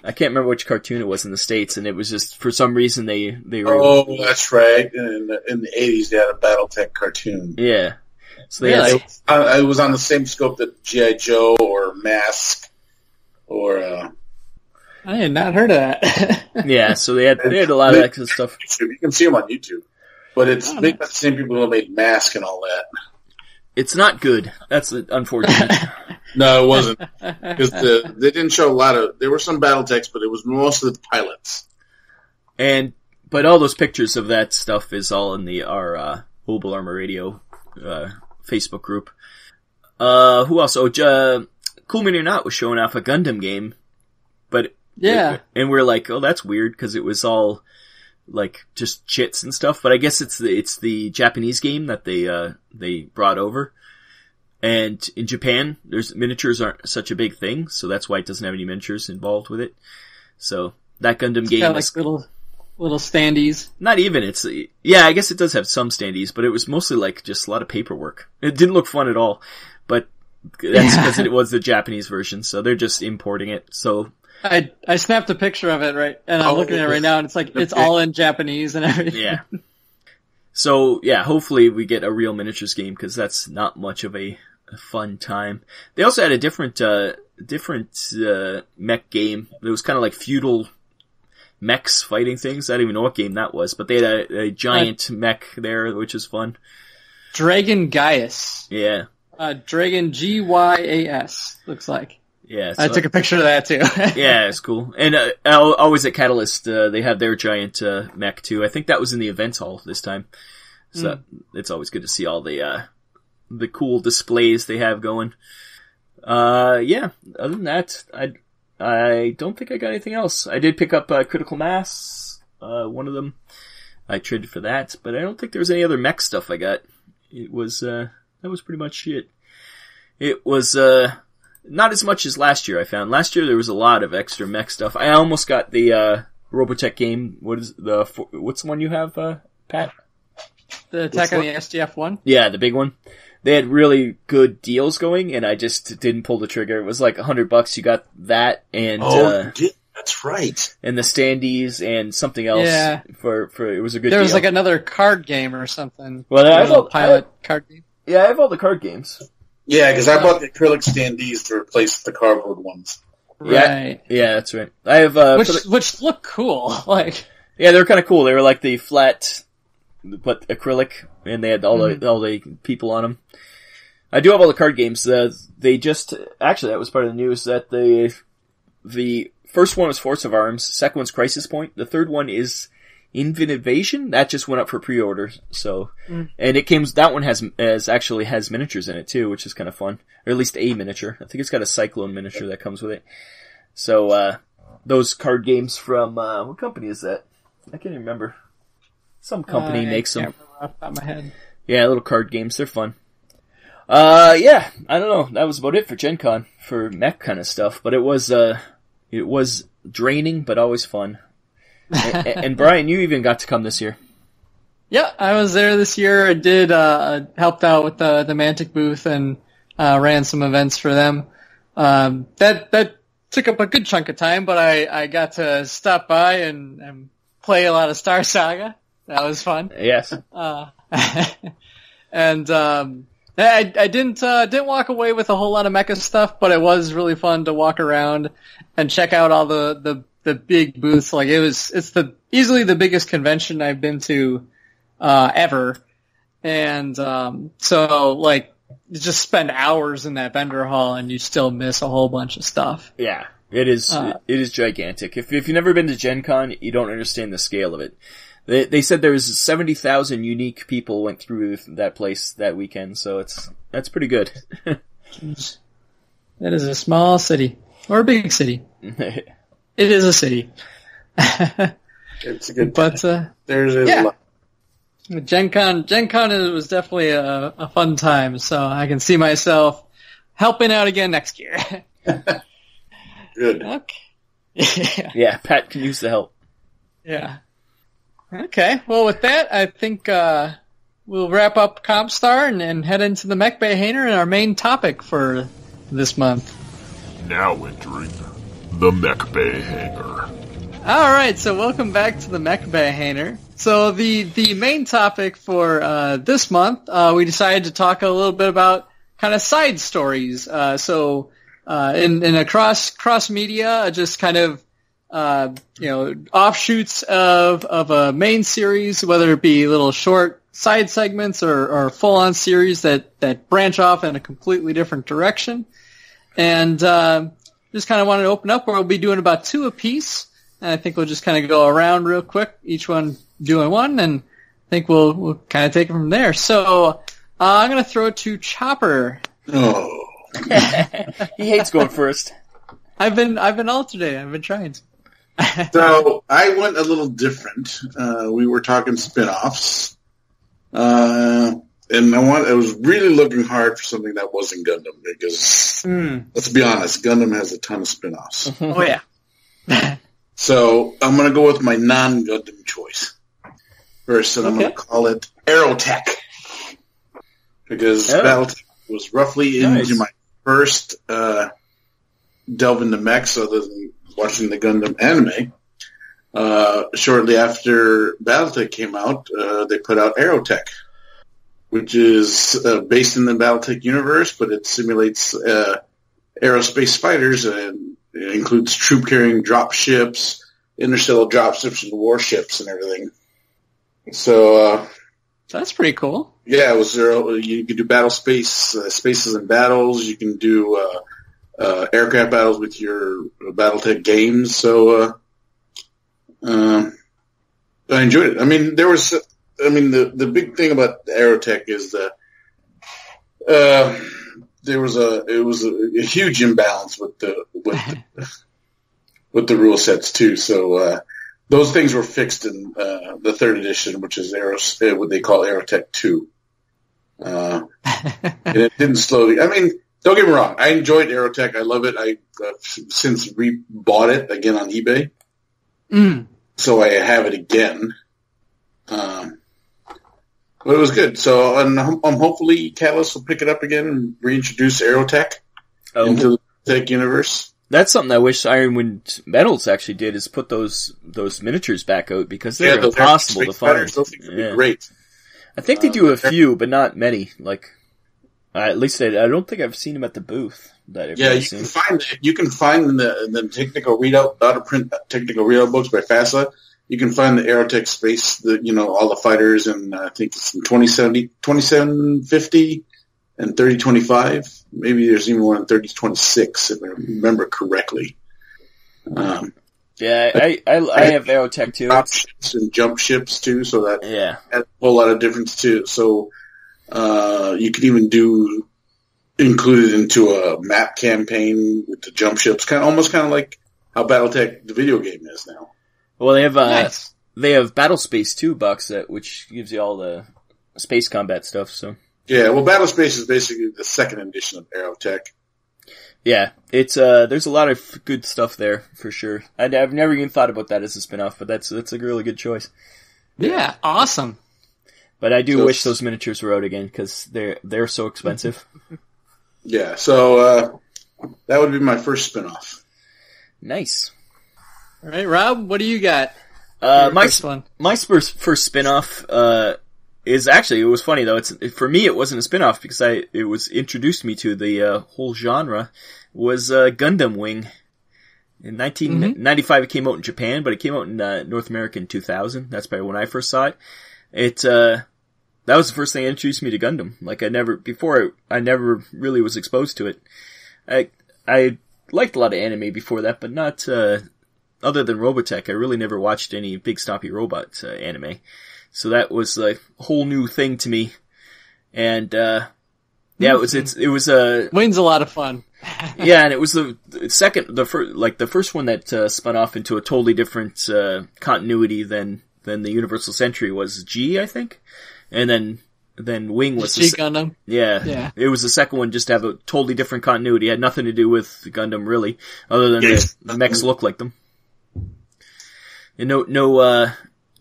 I can't remember which cartoon it was in the States, and it was just, for some reason, they... they were oh, able to... that's right. In the, in the eighties, they had a Battletech cartoon. Yeah. So they yeah, had... It, I, it was on the same scope that G I Joe or Mask or... Uh... I had not heard of that. yeah, so they had they had a lot of that kind of stuff. You can see them on YouTube. But it's made by the same people who made Mask and all that. It's not good. That's unfortunate. No, it wasn't. Because the, they didn't show a lot of... There were some Battletechs, but it was mostly the pilots. And But all those pictures of that stuff is all in the our uh, Mobile Armor Radio uh, Facebook group. Uh, who else? Oh, uh, Cool Mini or Not was showing off a Gundam game. but Yeah. It, and we're like, oh, that's weird, because it was all like just chits and stuff. But I guess it's the, it's the Japanese game that they uh, they brought over. And in Japan, there's miniatures aren't such a big thing, so that's why it doesn't have any miniatures involved with it. So that Gundam it's game got, like, is little little standees. Not even it's yeah, I guess it does have some standees, but it was mostly like just a lot of paperwork. It didn't look fun at all, but that's because yeah. it was the Japanese version, so they're just importing it. So I I snapped a picture of it right, and I'm oh, looking at it right now, and it's like it's all in Japanese and everything. Yeah. So yeah, hopefully we get a real miniatures game because that's not much of a fun time. They also had a different uh different uh mech game. It was kind of like feudal mechs fighting things. I don't even know what game that was, but they had a, a giant uh, mech there, which is fun. Dragon Gaius. Yeah. Uh Dragon G Y A S looks like. Yeah. So I took a picture of that too. yeah, it's cool. And uh, always at Catalyst uh, they have their giant uh, mech too. I think that was in the event hall this time. So mm. it's always good to see all the uh the cool displays they have going. Uh, yeah. Other than that, I, I don't think I got anything else. I did pick up uh, Critical Mass, uh, one of them. I traded for that, but I don't think there was any other mech stuff I got. It was, uh, that was pretty much it. It was, uh, not as much as last year, I found. Last year there was a lot of extra mech stuff. I almost got the, uh, Robotech game. What is the, what's the one you have, uh, Pat? The attack on the S D F one? Yeah, the big one. They had really good deals going, and I just didn't pull the trigger. It was like a hundred bucks. You got that, and oh, uh, that's right, and the standees and something else. Yeah. for for it was a good. There was deal. Like another card game or something. Well, I have all pilot I, card game. Yeah, I have all the card games. Yeah, because I bought the acrylic standees to replace the cardboard ones. Right. Yeah, yeah that's right. I have uh, which the, which look cool. Like yeah, they were kind of cool. They were like the flat. But acrylic, and they had all the mm-hmm. all the people on them. I do have all the card games. Uh, they just actually that was part of the news that the the first one was Force of Arms, second one's Crisis Point, the third one is Infinite Invasion. That just went up for pre-order. So mm. and it came that one has as actually has miniatures in it too, which is kind of fun, or at least a miniature. I think it's got a Cyclone miniature that comes with it. So uh, those card games from uh, what company is that? I can't even remember. Some company uh, makes them. Off the top of my head. Yeah, little card games. They're fun. Uh, yeah, I don't know. That was about it for Gen Con, for mech kind of stuff. But it was, uh, it was draining, but always fun. and, and Brian, you even got to come this year. Yeah, I was there this year. I did, uh, helped out with the, the Mantic booth and, uh, ran some events for them. Um, that, that took up a good chunk of time, but I, I got to stop by and, and play a lot of Star Saga. That was fun. Yes. Uh, and um, I, I didn't uh, didn't walk away with a whole lot of mecha stuff, but it was really fun to walk around and check out all the, the, the big booths. Like it was, it's the easily the biggest convention I've been to uh, ever, and um, so like you just spend hours in that vendor hall and you still miss a whole bunch of stuff. Yeah, it is uh, it is gigantic. If if you've never been to Gen Con, you don't understand the scale of it. They, they said there was seventy thousand unique people went through that place that weekend, so it's that's pretty good. That is a small city. Or a big city. It is a city. It's a good but, uh, There's a yeah. lot. Gen Con, Gen Con was definitely a, a fun time, so I can see myself helping out again next year. Good. Okay. Yeah. yeah, Pat can use the help. Yeah. Okay. Well, with that, I think uh, we'll wrap up Comstar and, and head into the Mech Bayhaner and our main topic for this month. Now entering the Mech Bayhaner. All right. So welcome back to the Mech Bayhaner. So the, the main topic for uh, this month, uh, we decided to talk a little bit about kind of side stories. Uh, so uh, in, in a cross, cross media, just kind of Uh, you know, offshoots of, of a main series, whether it be little short side segments or, or full-on series that, that branch off in a completely different direction. And uh, just kind of wanted to open up where we'll be doing about two a piece. And I think we'll just kind of go around real quick, each one doing one, and I think we'll we'll kind of take it from there. So uh, I'm going to throw it to Chopper. Oh. He hates going first. I've been I've been all today. I've been trying to. So I went a little different. Uh, we were talking spin-offs. Uh, and I, want, I was really looking hard for something that wasn't Gundam because, mm. let's be honest, Gundam has a ton of spin-offs. Oh, yeah. So I'm going to go with my non-Gundam choice first, and okay. I'm going to call it Aerotech because oh. Battletech was roughly nice. Into my first uh, delve into mechs other than watching the Gundam anime. Uh, shortly after Battletech came out, uh, they put out Aerotech, which is uh, based in the Battletech universe, but it simulates uh, aerospace fighters and it includes troop-carrying dropships, interstellar dropships, and warships and everything. So uh, that's pretty cool. Yeah, it was uh, you can do battle space, uh, spaces and battles. You can do... Uh, Uh, aircraft battles with your Battletech games, so uh, uh, I enjoyed it. I mean, there was, I mean, the, the big thing about Aerotech is that uh, there was a it was a, a huge imbalance with the with the, with the rule sets too. So uh, those things were fixed in uh, the third edition, which is Aero, what they call Aerotech two, uh, and it didn't slowly. I mean. Don't get me wrong. I enjoyed Aerotech. I love it. I uh, since re-bought it again on eBay, mm. so I have it again. Um, but it was good. So I'm, I'm hopefully Catalyst will pick it up again and reintroduce Aerotech oh. into the Aerotech universe. That's something I wish Ironwind Metals actually did is put those those miniatures back out because they're yeah, impossible to find. Those things would be great. I think they do um, a few, but not many. Like. Uh, at least I, I don't think I've seen them at the booth. That yeah, you seen. can find you can find the the technical readout out of print technical readout books by FASA. You can find the Aerotech space, the you know all the fighters, and uh, I think it's in twenty-seven fifty and thirty twenty-five. Maybe there's even one in thirty twenty-six if I remember correctly. Um, yeah, I I, I, I have Aerotech too. Top ships and jump ships too, so that yeah, that's a whole lot of difference too. So. Uh, you could even do include it into a map campaign with the jump ships, kind of, almost kind of like how Battletech the video game is now. Well, they have uh, nice. they have Battlespace two box set, which gives you all the space combat stuff. So yeah, well, Battlespace is basically the second edition of Aerotech. Yeah, it's uh, there's a lot of good stuff there for sure. I'd, I've never even thought about that as a spinoff, but that's that's a really good choice. Yeah, yeah. Awesome. But I do so, wish those miniatures were out again because they're they're so expensive. Yeah, so uh, that would be my first spinoff. Nice. All right, Rob, what do you got? Uh, my first one? my first first spinoff uh, is actually it was funny though. It's for me it wasn't a spinoff because I it was introduced me to the uh, whole genre was uh, Gundam Wing. In nineteen ninety-five, mm-hmm. it came out in Japan, but it came out in uh, North America in two thousand. That's probably when I first saw it. It, uh, that was the first thing that introduced me to Gundam. Like I never, before I, I never really was exposed to it. I, I liked a lot of anime before that, but not, uh, other than Robotech, I really never watched any big stompy robot uh, anime. So that was a whole new thing to me. And, uh, yeah, it was, it's, it was, uh. Wayne's a lot of fun. Yeah, and it was the second, the first, like the first one that, uh, spun off into a totally different, uh, continuity than, Then the Universal Century was G, I think, and then then Wing was G Gundam. Yeah, yeah, it was the second one just to have a totally different continuity. It had nothing to do with Gundam really, other than yes. the, the mechs look like them. And no, no, uh,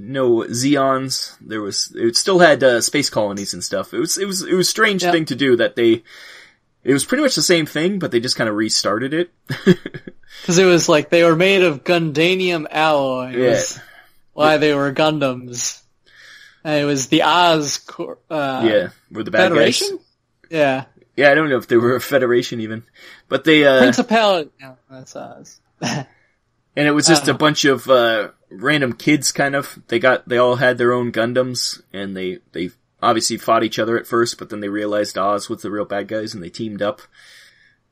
no Zeons. There was, it still had uh, space colonies and stuff. It was, it was, it was a strange yep. thing to do that they. It was pretty much the same thing, but they just kind of restarted it. Because it was like they were made of Gundanium alloy. It yeah. was why yeah. they were Gundams. And it was the Oz. Uh, yeah, were the bad Federation? Guys. Yeah. Yeah, I don't know if they were a Federation even, but they. Uh, Principality. No, that's Oz. And it was just uh, a bunch of uh, random kids, kind of. They got. They all had their own Gundams, and they they. Obviously fought each other at first, but then they realized Oz was the real bad guys and they teamed up.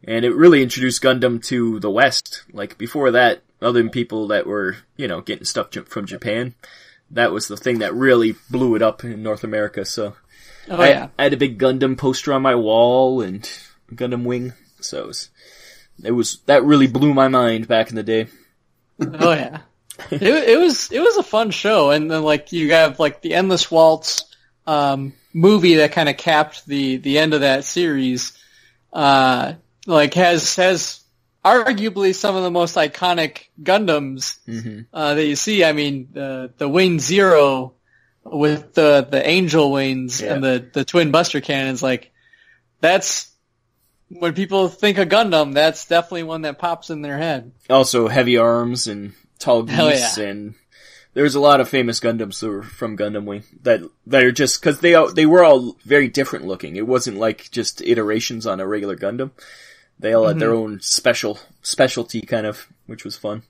And it really introduced Gundam to the West. Like, before that, other than people that were, you know, getting stuff from Japan, that was the thing that really blew it up in North America, so. Oh, I, yeah. I had a big Gundam poster on my wall and Gundam Wing, so it was, it was that really blew my mind back in the day. Oh, yeah. it, it was, it was a fun show, and then, like, you have, like, the Endless Waltz, um movie that kind of capped the the end of that series, uh like has has arguably some of the most iconic Gundams mm-hmm. uh that you see. I mean, the the Wing Zero with the the angel wings yeah. and the the twin buster cannons, like, that's when people think of Gundam, that's definitely one that pops in their head. Also heavy arms and tall geese yeah. and there's a lot of famous Gundams that were from Gundam Wing that, that are just, cause they, all, they were all very different looking. It wasn't like just iterations on a regular Gundam. They all mm-hmm. had their own special, specialty kind of, which was fun.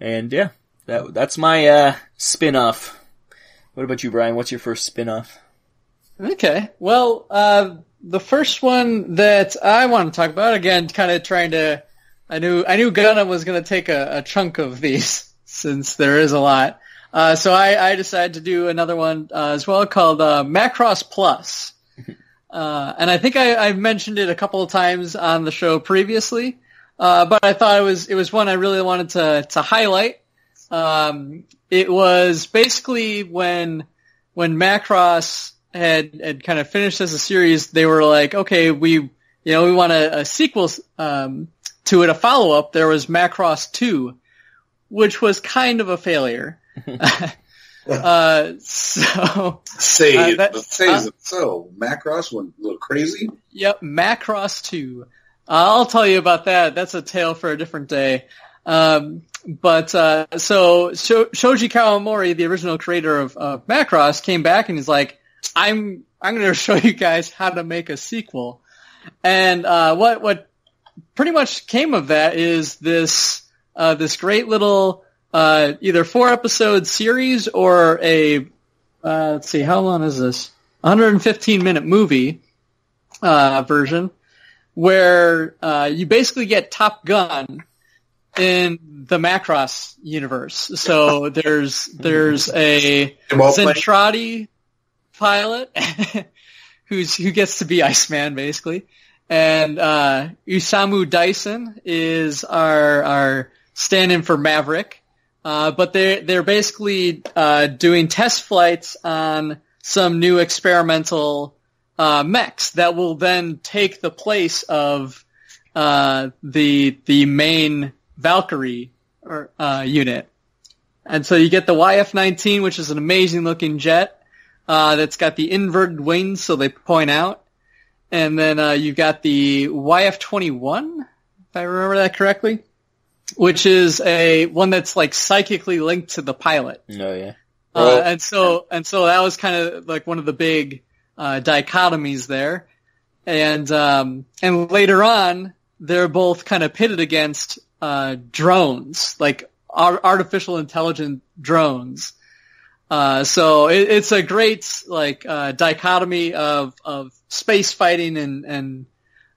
And yeah, that, that's my, uh, spin-off. What about you, Brian? What's your first spin-off? Okay. Well, uh, the first one that I want to talk about, again, kind of trying to, I knew, I knew Gundam was going to take a, a chunk of these, since there is a lot. Uh, so I, I decided to do another one uh, as well called uh, Macross Plus. Uh, and I think I, I've mentioned it a couple of times on the show previously, uh, but I thought it was it was one I really wanted to, to highlight. Um, it was basically when when Macross had, had kind of finished as a series, they were like, okay, we you know we want a, a sequel um, to it, a follow-up. There was Macross two. Which was kind of a failure. uh, so say uh, that, it says uh, so. Macross went a little crazy. Yep, Macross two. Uh, I'll tell you about that. That's a tale for a different day. Um, but uh, so Sho- Shoji Kawamori, the original creator of uh, Macross, came back and he's like, "I'm I'm going to show you guys how to make a sequel." And uh, what what pretty much came of that is this. Uh, this great little uh, either four-episode series or a, uh, let's see, how long is this? one hundred fifteen minute movie uh, version where uh, you basically get Top Gun in the Macross universe. So there's there's a Zentradi pilot who's who gets to be Iceman, basically. And uh, Usamu Dyson is our our... stand-in for Maverick, uh, but they're, they're basically uh, doing test flights on some new experimental uh, mechs that will then take the place of uh, the the main Valkyrie or, uh, unit. And so you get the Y F nineteen, which is an amazing-looking jet uh, that's got the inverted wings, so they point out. And then uh, you've got the Y F twenty-one, if I remember that correctly. Which is a one that's like psychically linked to the pilot. Oh yeah. Well, uh, and so and so that was kind of like one of the big uh, dichotomies there. And um, and later on, they're both kind of pitted against uh, drones, like ar- artificial intelligent drones. Uh, so it, it's a great like uh, dichotomy of of space fighting and and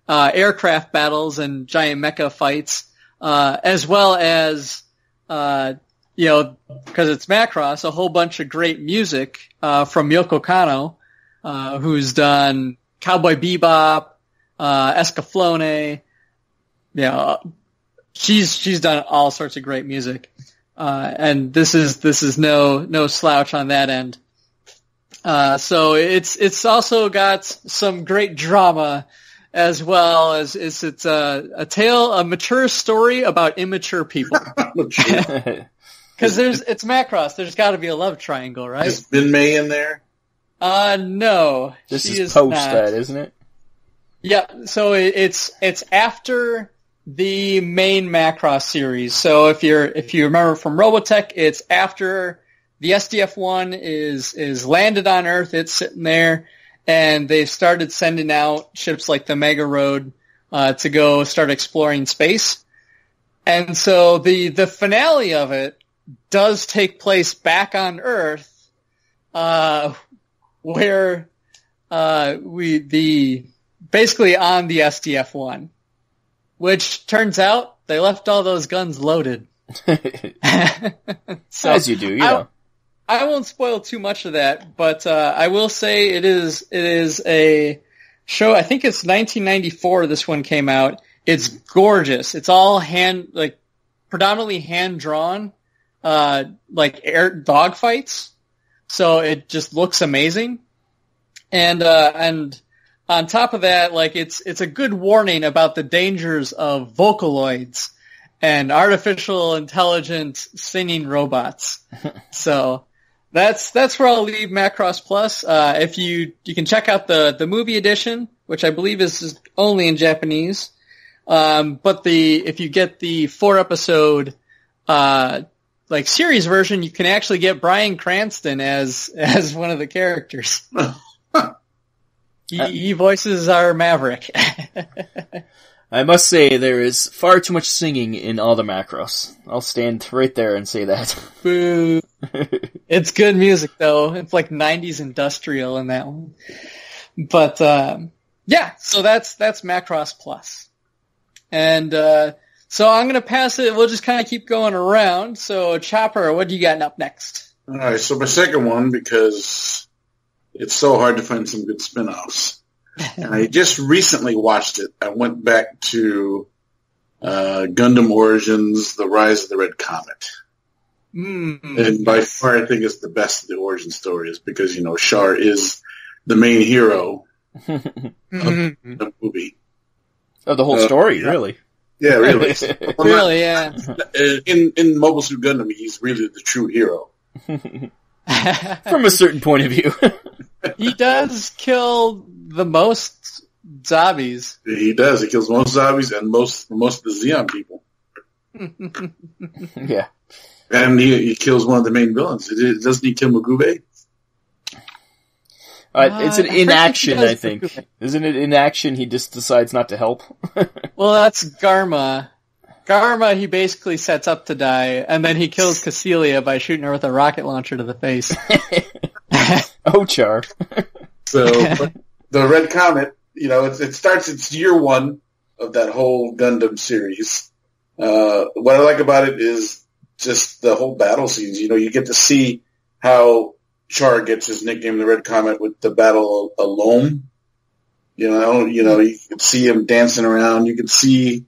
uh, aircraft battles and giant mecha fights. Uh, as well as, uh, you know, because it's Macross, a whole bunch of great music uh, from Yoko Kanno, uh, who's done Cowboy Bebop, uh, Escaflowne. You know, she's she's done all sorts of great music, uh, and this is this is no no slouch on that end. Uh, so it's it's also got some great drama. As well as it's, it's a, a tale, a mature story about immature people. Because there's it's Macross. There's got to be a love triangle, right? Is Min May in there? Uh, no. This is, is post not. that, isn't it? Yeah. So it, it's it's after the main Macross series. So if you're if you remember from Robotech, it's after the S D F one is is landed on Earth. It's sitting there, and they've started sending out ships like the Mega Road uh, to go start exploring space. And so the the finale of it does take place back on Earth, uh, where uh, we the basically on the S D F one, which turns out they left all those guns loaded. So as you do, you know. I, I won't spoil too much of that, but uh, I will say it is it is a show. I think it's nineteen ninety-four. This one came out. It's gorgeous. It's all hand like predominantly hand drawn. Uh, like air dog fights, so it just looks amazing, and uh, and on top of that, like it's it's a good warning about the dangers of Vocaloids and artificial intelligent singing robots. So that's that's where I'll leave Macross Plus. Uh, if you you can check out the the movie edition, which I believe is only in Japanese, um, but the if you get the four episode. Uh, Like series version, you can actually get Bryan Cranston as as one of the characters. he, he voices our Maverick. I must say there is far too much singing in all the Macross. I'll stand right there and say that. Boo! It's good music though. It's like nineties industrial in that one. But um, yeah, so that's that's Macross Plus, and. Uh, So I'm going to pass it. We'll just kind of keep going around. So, Chopper, what do you got up next? All right, so my second one, because it's so hard to find some good spinoffs. And I just recently watched it. I went back to uh, Gundam Origins, The Rise of the Red Comet. Mm-hmm. And by far, I think it's the best of the origin stories because, you know, Char is the main hero of the movie. Of the whole uh, story, yeah. really. Yeah, really. really, yeah. In in Mobile Suit Gundam, he's really the true hero. From a certain point of view. He does kill the most zombies. He does. He kills most zombies and most most of the Zeon people. Yeah. And he, he kills one of the main villains. Doesn't he kill Magube? Uh, it's an inaction, I think. Isn't it inaction? He just decides not to help. Well, that's Garma. Garma, he basically sets up to die, and then he kills Cassilia by shooting her with a rocket launcher to the face. Ochar. So, the Red Comet, you know, it, it starts, it's year one of that whole Gundam series. Uh, what I like about it is just the whole battle scenes. You know, you get to see how Char gets his nickname, the Red Comet, with the Battle of Loam. You know, you know, you can see him dancing around. You can see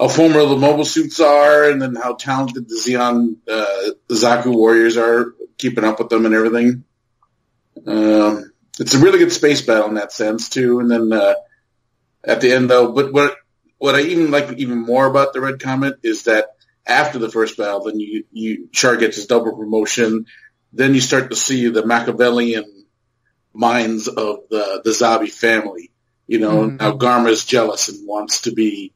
how formidable the mobile suits are, and then how talented the Zeon uh, Zaku warriors are, keeping up with them and everything. Um, it's a really good space battle in that sense too. And then uh, at the end, though, but what what I even like even more about the Red Comet is that after the first battle, then you, you Char gets his double promotion. Then you start to see the Machiavellian minds of the, the Zabi family. You know, mm-hmm. Now Garma's jealous and wants to be,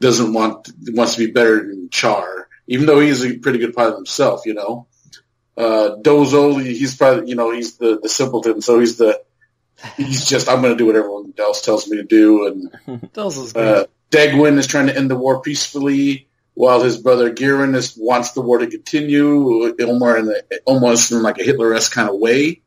doesn't want, wants to be better than Char, even though he's a pretty good pilot himself, you know. Uh, Dozo, he's probably, you know, he's the, the simpleton, so he's the, he's just, I'm going to do what everyone else tells me to do. And Dozo's good. Uh, Degwin is trying to end the war peacefully, while his brother Girin is, wants the war to continue, Ilmar in the, almost in like a Hitler-esque kind of way.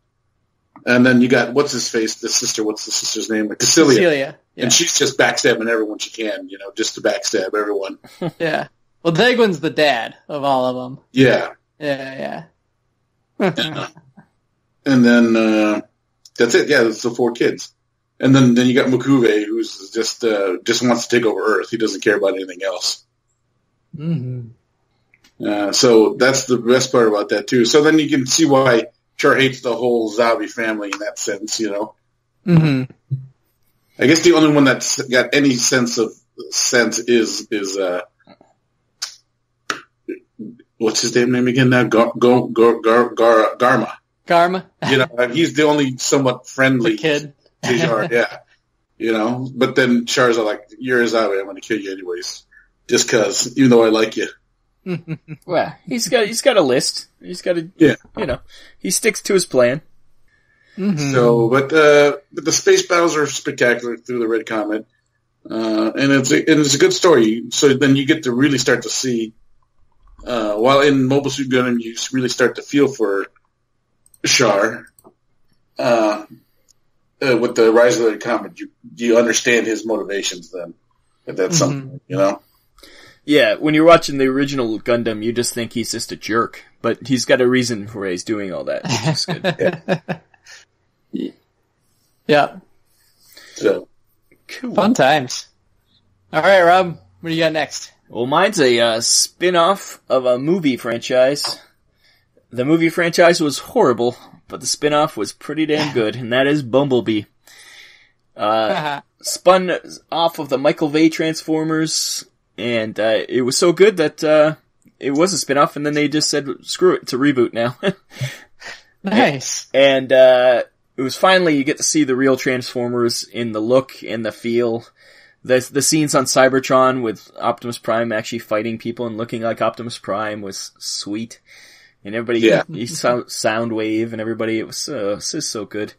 And then you got, what's his face, the sister, what's the sister's name? Cassilia. Cassilia. Yeah. And she's just backstabbing everyone she can, you know, just to backstab everyone. Yeah. Well, Daguin's the dad of all of them. Yeah. Yeah, yeah. and, uh, and then, uh, that's it. Yeah, that's the four kids. And then, then you got Mukube, who's just, uh, just wants to take over Earth. He doesn't care about anything else. Mm-hmm. Uh, so that's the best part about that too. So then you can see why Char hates the whole Zabi family in that sense, you know. Mm-hmm. I guess the only one that's got any sense of sense is is uh, what's his damn name again now? Gar, Gar, Gar, Gar, Gar, Garma. Garma. You know, he's the only somewhat friendly kid. Char, yeah. You know, but then Char's are like, you're his eye, I'm going to kill you anyways. Just because, even though I like you. Well, he's got he's got a list. He's got a, yeah. you know, he sticks to his plan. Mm-hmm. So, but, uh, but the space battles are spectacular through the Red Comet. Uh, and it's a, and it's a good story. So then you get to really start to see, uh, while in Mobile Suit Gundam, you really start to feel for Char. Uh, uh, with the Rise of the Red Comet, you, you understand his motivations then. If that's mm-hmm. something, you know? Yeah, when you're watching the original Gundam, you just think he's just a jerk. But he's got a reason for why he's doing all that, which is good. yeah. yeah. So. Cool. Fun times. All right, Rob, what do you got next? Well, mine's a uh, spin-off of a movie franchise. The movie franchise was horrible, but the spin-off was pretty damn good, and that is Bumblebee. Uh, spun off of the Michael Bay Transformers, and uh, it was so good that uh, it was a spin-off, and then they just said, screw it, it's a reboot now. Nice. And... and uh, it was finally, you get to see the real Transformers in the look and the feel. The the scenes on Cybertron with Optimus Prime actually fighting people and looking like Optimus Prime was sweet. And everybody, yeah. you saw Soundwave and everybody, it was so, it was just so good.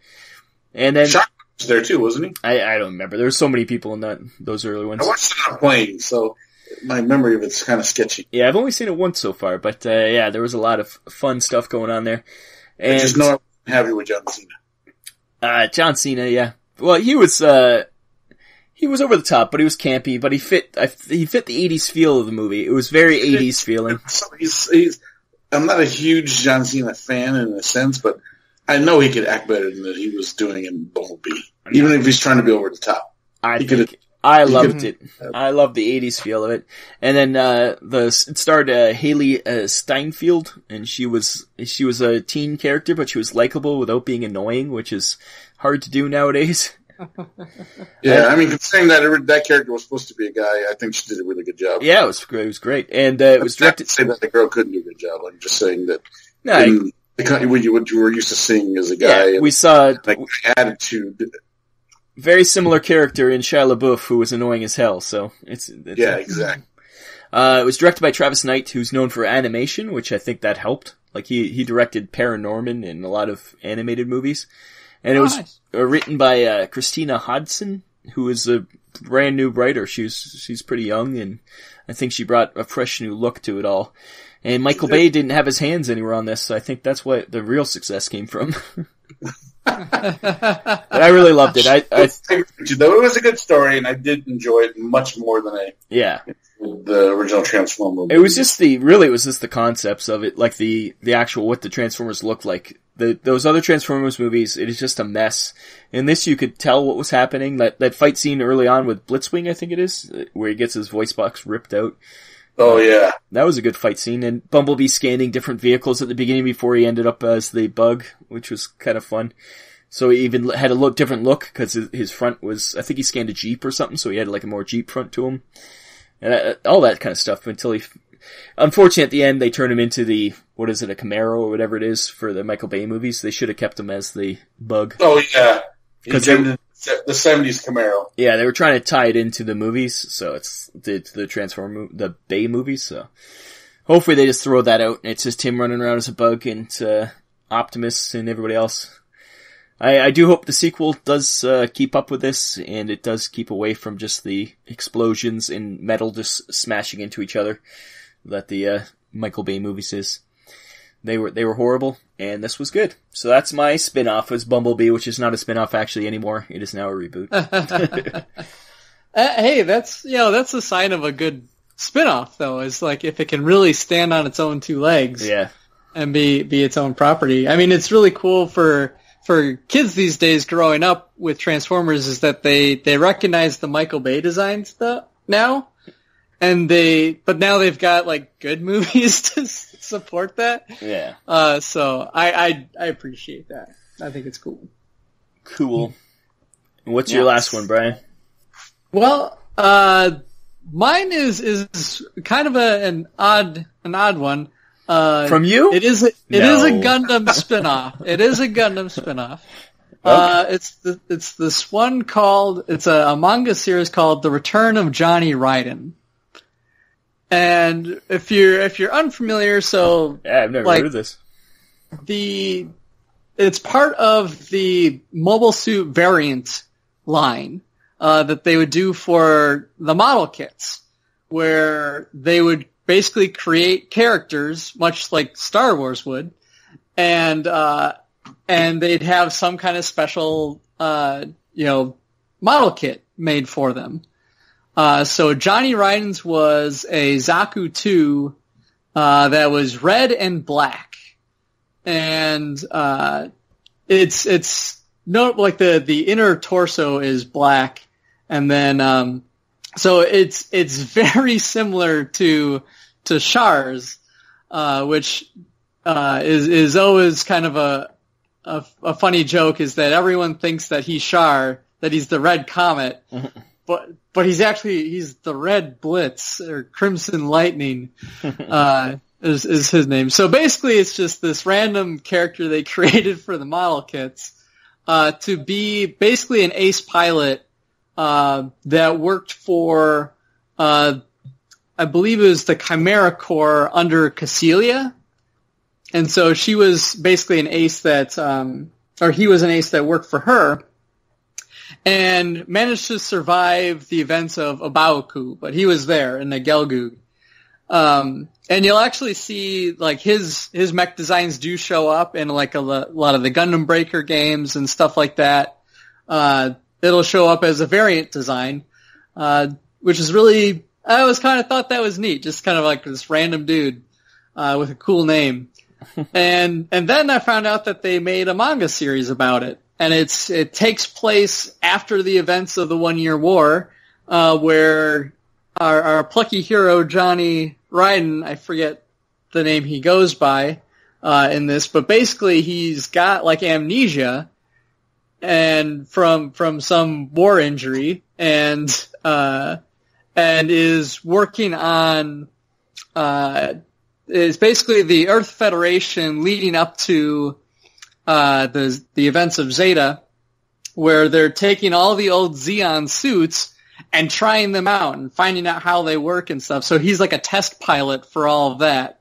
And then... Shock was there too, wasn't he? I, I don't remember. There were so many people in that those early ones. I watched it on a plane, so my memory of it's kind of sketchy. Yeah, I've only seen it once so far, but uh, yeah, there was a lot of fun stuff going on there. And I just know I'm happy with John Cena. Uh, John Cena, yeah. Well, he was, uh, he was over the top, but he was campy, but he fit, I, he fit the eighties feel of the movie. It was very eighties feeling. So he's, he's, I'm not a huge John Cena fan in a sense, but I know he could act better than he was doing in Bumblebee. Even if he's trying to be over the top. I think, I loved it. I loved the eighties feel of it. And then, uh, the, it starred, uh, Haley, uh, Steinfeld, and she was, she was a teen character, but she was likable without being annoying, which is hard to do nowadays. Yeah, I mean, considering that it, that character was supposed to be a guy, I think she did a really good job. Yeah, it was great. It was great. And, uh, it was directed. I'm not saying that the girl couldn't do a good job. I'm just saying that. No. In I, the, what you were used to seeing as a guy. Yeah, we saw. Like, attitude. Very similar character in Shia LaBeouf, who was annoying as hell, so it's... it's yeah, exactly. Uh, it was directed by Travis Knight, who's known for animation, which I think that helped. Like, he, he directed Paranorman and a lot of animated movies. And nice. It was uh, written by uh, Christina Hodson, who is a brand new writer. She's she's pretty young, and I think she brought a fresh new look to it all. And Michael Bay didn't have his hands anywhere on this, so I think that's what the real success came from. But I really loved it. I, I it was a good story, and I did enjoy it much more than I yeah the original Transformers. It was just the really it was just the concepts of it, like the the actual what the Transformers looked like. The those other Transformers movies, it is just a mess. In this, you could tell what was happening. That that fight scene early on with Blitzwing, I think it is, where he gets his voice box ripped out. Oh, yeah. Uh, that was a good fight scene. And Bumblebee scanning different vehicles at the beginning before he ended up as the bug, which was kind of fun. So he even had a look, different look, because his front was... I think he scanned a Jeep or something, so he had like a more Jeep front to him. And uh, all that kind of stuff until he... Unfortunately, at the end, they turn him into the... What is it, a Camaro or whatever it is for the Michael Bay movies. They should have kept him as the bug. Oh, yeah. Because the seventies Camaro. Yeah, they were trying to tie it into the movies, so it's the the Transform the Bay movies. So hopefully they just throw that out, and it's just him running around as a bug and uh, Optimus and everybody else. I, I do hope the sequel does uh, keep up with this, and it does keep away from just the explosions and metal just smashing into each other that the uh, Michael Bay movies is. They were they were horrible, and this was good. So that's my spin-off was Bumblebee, which is not a spin-off actually anymore. It is now a reboot. uh, hey, that's you know that's a sign of a good spin-off, though. Is like if it can really stand on its own two legs, yeah. and be be its own property. I mean, it's really cool for for kids these days growing up with Transformers is that they they recognize the Michael Bay design stuff now. And they, but now they've got like good movies to support that. Yeah. Uh, so I, I, I appreciate that. I think it's cool. Cool. And what's yes. your last one, Brian? Well, uh, mine is, is kind of a, an odd, an odd one. Uh, From you? It is. A, it no. is a Gundam spinoff. It is a Gundam spinoff. Okay. Uh, it's the, it's this one called. It's a, a manga series called The Return of Johnny Raiden. And if you're if you're unfamiliar, so yeah, I've never like, heard of this. The it's part of the Mobile Suit Variant line uh, that they would do for the model kits, where they would basically create characters, much like Star Wars would, and uh, and they'd have some kind of special uh, you know model kit made for them. Uh, so Johnny Raiden's was a Zaku two uh, that was red and black, and uh, it's it's no like the, the inner torso is black, and then um, so it's it's very similar to to Char's, uh, which uh, is is always kind of a, a a funny joke is that everyone thinks that he's Char, that he's the Red Comet. But but he's actually he's the Red Blitz or Crimson Lightning uh, is is his name. So basically, it's just this random character they created for the model kits uh, to be basically an ace pilot uh, that worked for uh, I believe it was the Chimera Corps under Cassilia, and so she was basically an ace that um, or he was an ace that worked for her. And managed to survive the events of Obaoku, but he was there in the Gelgoog. Um, and you'll actually see like his his mech designs do show up in like a, a lot of the Gundam Breaker games and stuff like that. Uh, it'll show up as a variant design, uh, which is really I always kind of thought that was neat, just kind of like this random dude uh, with a cool name. and and then I found out that they made a manga series about it. And it's it takes place after the events of the One Year War, uh, where our, our plucky hero Johnny Raiden, I forget the name he goes by uh, in this, but basically he's got like amnesia, and from from some war injury, and uh, and is working on uh, is basically the Earth Federation leading up to. Uh, the the events of Zeta, where they're taking all the old Zeon suits and trying them out and finding out how they work and stuff. So he's like a test pilot for all of that.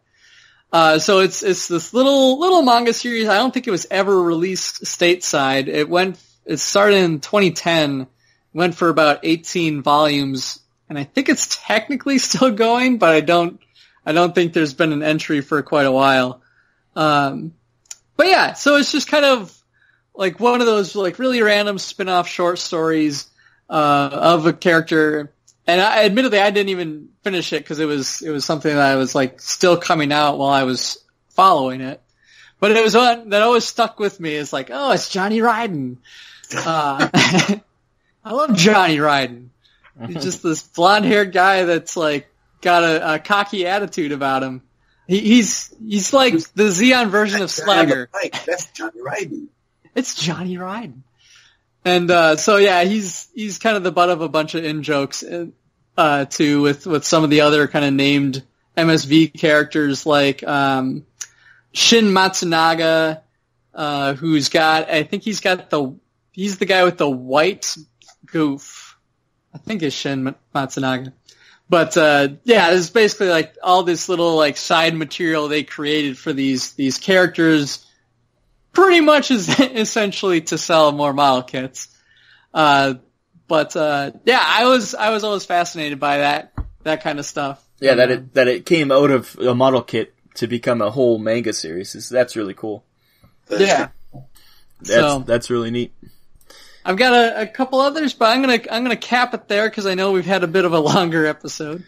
Uh, so it's it's this little little manga series. I don't think it was ever released stateside. It went it started in twenty ten, went for about eighteen volumes, and I think it's technically still going, but I don't I don't think there's been an entry for quite a while. Um, But yeah, so it's just kind of like one of those like really random spin-off short stories uh, of a character. And I, admittedly, I didn't even finish it because it was it was something that I was like still coming out while I was following it. But it was one that always stuck with me. It's like, oh, it's Johnny Raiden. Uh, I love Johnny Raiden. He's just this blonde-haired guy that's like got a, a cocky attitude about him. He, he's he's like the Zeon version that's of Slagger. That's Johnny Raiden. It's Johnny Raiden. And uh, so yeah, he's he's kind of the butt of a bunch of in jokes uh, too, with, with some of the other kind of named M S V characters like um, Shin Matsunaga, uh, who's got I think he's got the he's the guy with the white goof. I think it's Shin Matsunaga. But uh, yeah, it's basically like all this little like side material they created for these these characters, pretty much is essentially to sell more model kits. Uh, but uh, yeah, I was I was always fascinated by that that kind of stuff. Yeah, that it that it came out of a model kit to become a whole manga series. It's, that's really cool. Yeah, that's so. That's really neat. I've got a, a couple others, but I'm gonna I'm gonna cap it there because I know we've had a bit of a longer episode.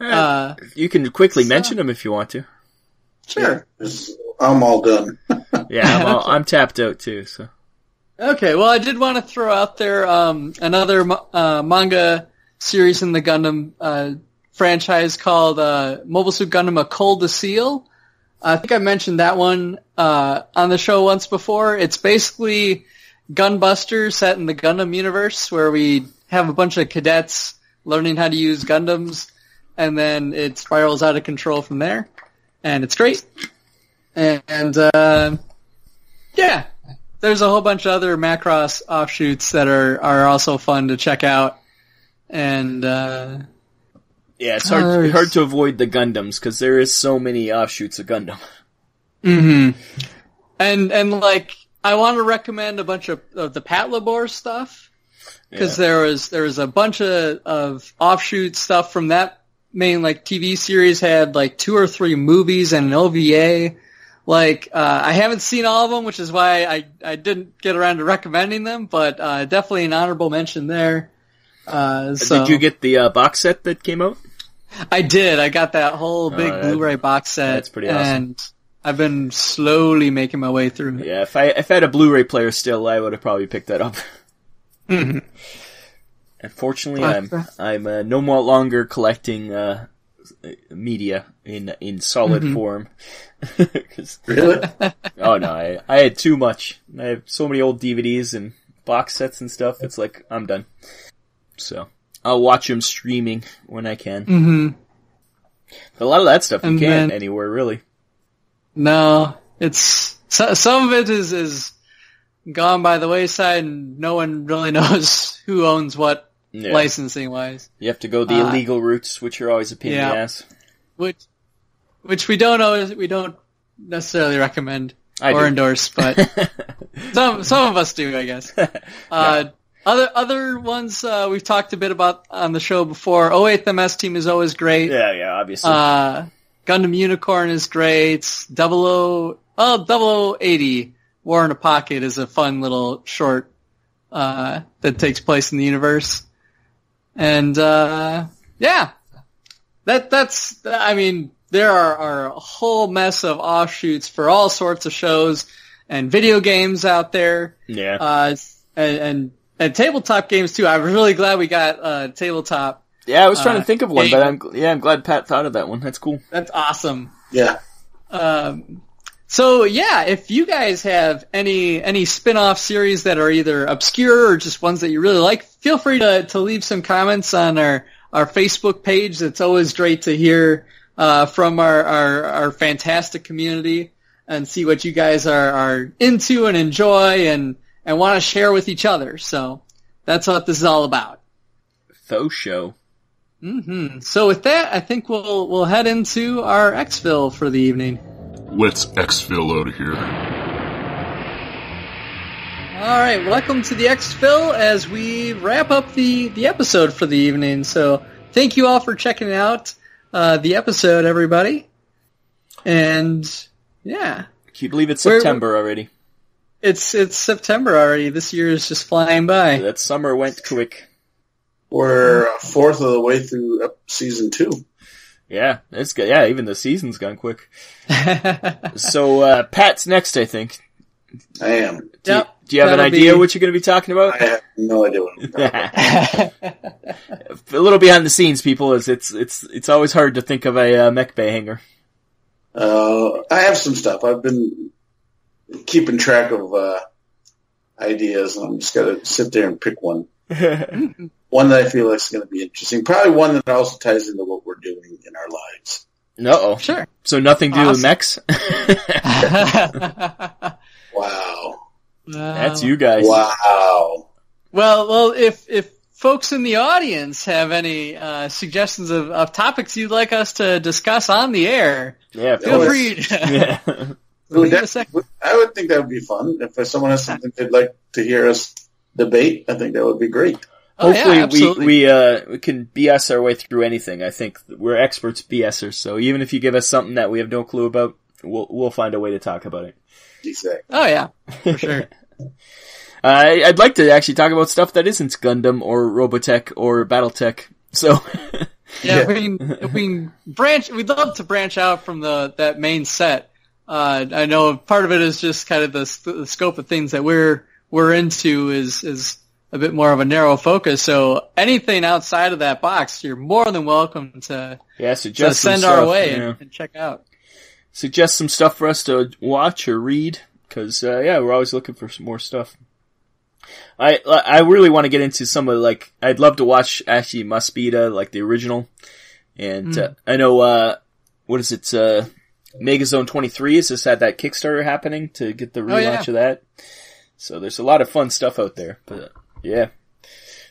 Right. Uh, you can quickly so. mention them if you want to. Sure, yeah, I'm all done. yeah, I'm, all, okay. I'm tapped out too. So okay, well, I did want to throw out there um, another uh, manga series in the Gundam uh, franchise called uh, Mobile Suit Gundam: A Cold to Seal. I think I mentioned that one uh, on the show once before. It's basically Gunbuster set in the Gundam universe where we have a bunch of cadets learning how to use Gundams, and then it spirals out of control from there. and it's great. And uh, yeah, there's a whole bunch of other Macross offshoots that are, are also fun to check out. And uh, yeah, it's hard uh, hard to avoid the Gundams because there is so many offshoots of Gundam. Mm-hmm. And and like I want to recommend a bunch of, of the Patlabor stuff because yeah. there was there was a bunch of, of offshoot stuff from that. Main like T V series had like two or three movies and an O V A. Like uh, I haven't seen all of them, which is why I, I didn't get around to recommending them. But uh, definitely an honorable mention there. Uh, so. Did you get the uh, box set that came out? I did. I got that whole big uh, Blu-ray box set. That's pretty awesome. And I've been slowly making my way through it. Yeah, if I if I had a Blu-ray player still, I would have probably picked that up. Mm-hmm. Unfortunately, I'm I'm uh, no more longer collecting uh, media in in solid mm-hmm. form. Really? Oh no, I, I had too much. I have so many old D V Ds and box sets and stuff. It's like I'm done. So I'll watch them streaming when I can. Mm-hmm. But a lot of that stuff you and can't then, anywhere really. No, it's so, some of it is is. gone by the wayside, and no one really knows who owns what yeah. licensing-wise. You have to go the illegal uh, routes, which are always a pain yeah. in the ass. Which, which we don't always, we don't necessarily recommend I or do. endorse, but some some of us do, I guess. Uh, yeah. Other other ones uh, we've talked a bit about on the show before. oh eight M S Team is always great. Yeah, yeah, obviously. Uh, Gundam Unicorn is great. double oh, oh, double oh eighty. War in a Pocket is a fun little short uh, that takes place in the universe, and uh, yeah, that that's. I mean, there are, are a whole mess of offshoots for all sorts of shows and video games out there. Yeah, uh, and, and and tabletop games too. I'm really glad we got uh, tabletop. Yeah, I was trying uh, to think of one, game. but I'm yeah, I'm glad Pat thought of that one. That's cool. That's awesome. Yeah. Um. So yeah, if you guys have any any spin-off series that are either obscure or just ones that you really like, feel free to, to leave some comments on our, our Facebook page. It's always great to hear uh, from our, our, our fantastic community and see what you guys are, are into and enjoy and, and want to share with each other. So that's what this is all about. Faux show. Mm-hmm. So with that, I think we'll we'll head into our X-Fill for the evening. Let's X-Fill out of here. Alright, welcome to the X-Fill as we wrap up the, the episode for the evening. So, thank you all for checking out uh, the episode, everybody. And, yeah. Can you believe it's September We're, already? It's it's September already. This year is just flying by. That summer went quick. We're a fourth of the way through season two. Yeah, it's good. Yeah, even the season's gone quick. So uh, Pat's next, I think. I am. Do, yep, you, do you have an idea be... what you're going to be talking about? I have no idea what I'm talking about. A little behind the scenes, people, is it's it's it's always hard to think of a uh, mech bay hanger. Uh, I have some stuff. I've been keeping track of uh, ideas, and I'm just going to sit there and pick one. One that I feel like is going to be interesting. Probably one that also ties into what we're doing in our lives. No. Sure. So nothing to awesome. do with mechs? Wow. Wow. That's you guys. Wow. Well, well, if if folks in the audience have any uh, suggestions of, of topics you'd like us to discuss on the air, yeah, feel free. Yeah. that, I would think that would be fun. If someone has something they'd like to hear us debate, I think that would be great. Hopefully oh, yeah, we, we, uh, we can B S our way through anything. I think we're experts BSers, so even if you give us something that we have no clue about, we'll, we'll find a way to talk about it. Exactly. Oh yeah, for sure. uh, I'd like to actually talk about stuff that isn't Gundam or Robotech or Battletech, so. yeah, yeah. If we can, if we can branch, we'd love to branch out from the, that main set. Uh, I know part of it is just kind of the, the scope of things that we're, we're into is, is, a bit more of a narrow focus, so anything outside of that box, you're more than welcome to, yeah, suggest to send stuff, our way yeah. and, and check out. Suggest some stuff for us to watch or read, because, uh, yeah, we're always looking for some more stuff. I I really want to get into some of, like, I'd love to watch, actually, Mospeada, like the original, and mm. uh, I know, uh, what is it, uh, Megazone twenty-three has just had that Kickstarter happening to get the relaunch oh, yeah. of that. So there's a lot of fun stuff out there. But yeah.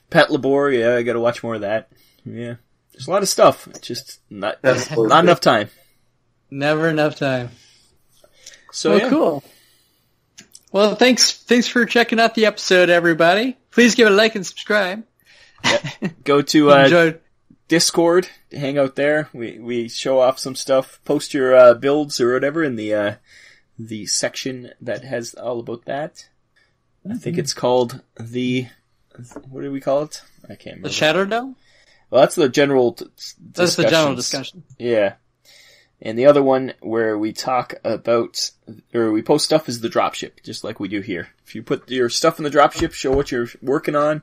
Pet Labor, yeah, I gotta watch more of that. Yeah. There's a lot of stuff. It's just not not good. enough time. Never enough time. So well, yeah. cool. Well, thanks thanks for checking out the episode, everybody. Please give it a like and subscribe. Yep. Go to uh, Discord, hang out there. We we show off some stuff. Post your uh, builds or whatever in the uh, the section that has all about that. Mm-hmm. I think it's called the what do we call it? I can't remember. The Shadow Dome? Well, that's the general t- That's the general discussion. Yeah. And the other one where we talk about, or we post stuff is the dropship, just like we do here. If you put your stuff in the dropship, show what you're working on,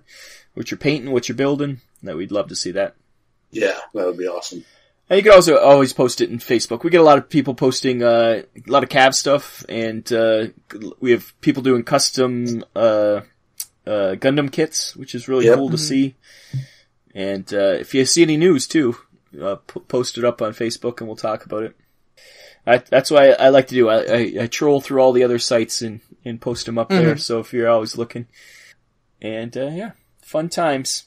what you're painting, what you're building, that we'd love to see that. Yeah, that would be awesome. And you can also always post it in Facebook. We get a lot of people posting, uh, a lot of Cav stuff, and, uh, we have people doing custom, uh, uh, Gundam kits, which is really yep. cool to see. And, uh, if you see any news too, Uh, p- post it up on Facebook and we'll talk about it. I, that's what I, I like to do. I, I, I troll through all the other sites and, and post them up mm-hmm. there. So if you're always looking. And uh, yeah, fun times.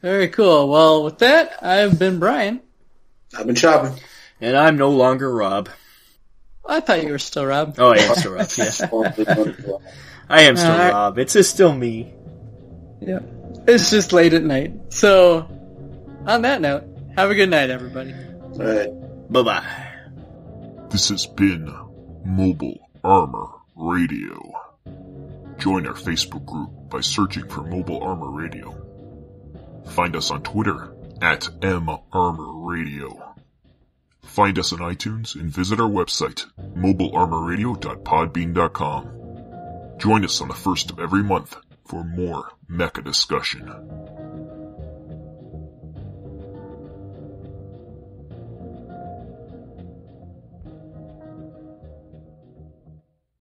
Very cool. Well, with that, I've been Brian. I've been Chopping. And I'm no longer Rob. I thought you were still Rob. Oh, I am still Rob, yeah. I am still uh, Rob. It's just still me. Yeah. It's just late at night. So... on that note, have a good night, everybody. All right. Bye-bye. This has been Mobile Armor Radio. Join our Facebook group by searching for Mobile Armor Radio. Find us on Twitter at M Armor Radio. Find us on iTunes and visit our website, mobile armor radio dot podbean dot com. Join us on the first of every month for more mecha discussion.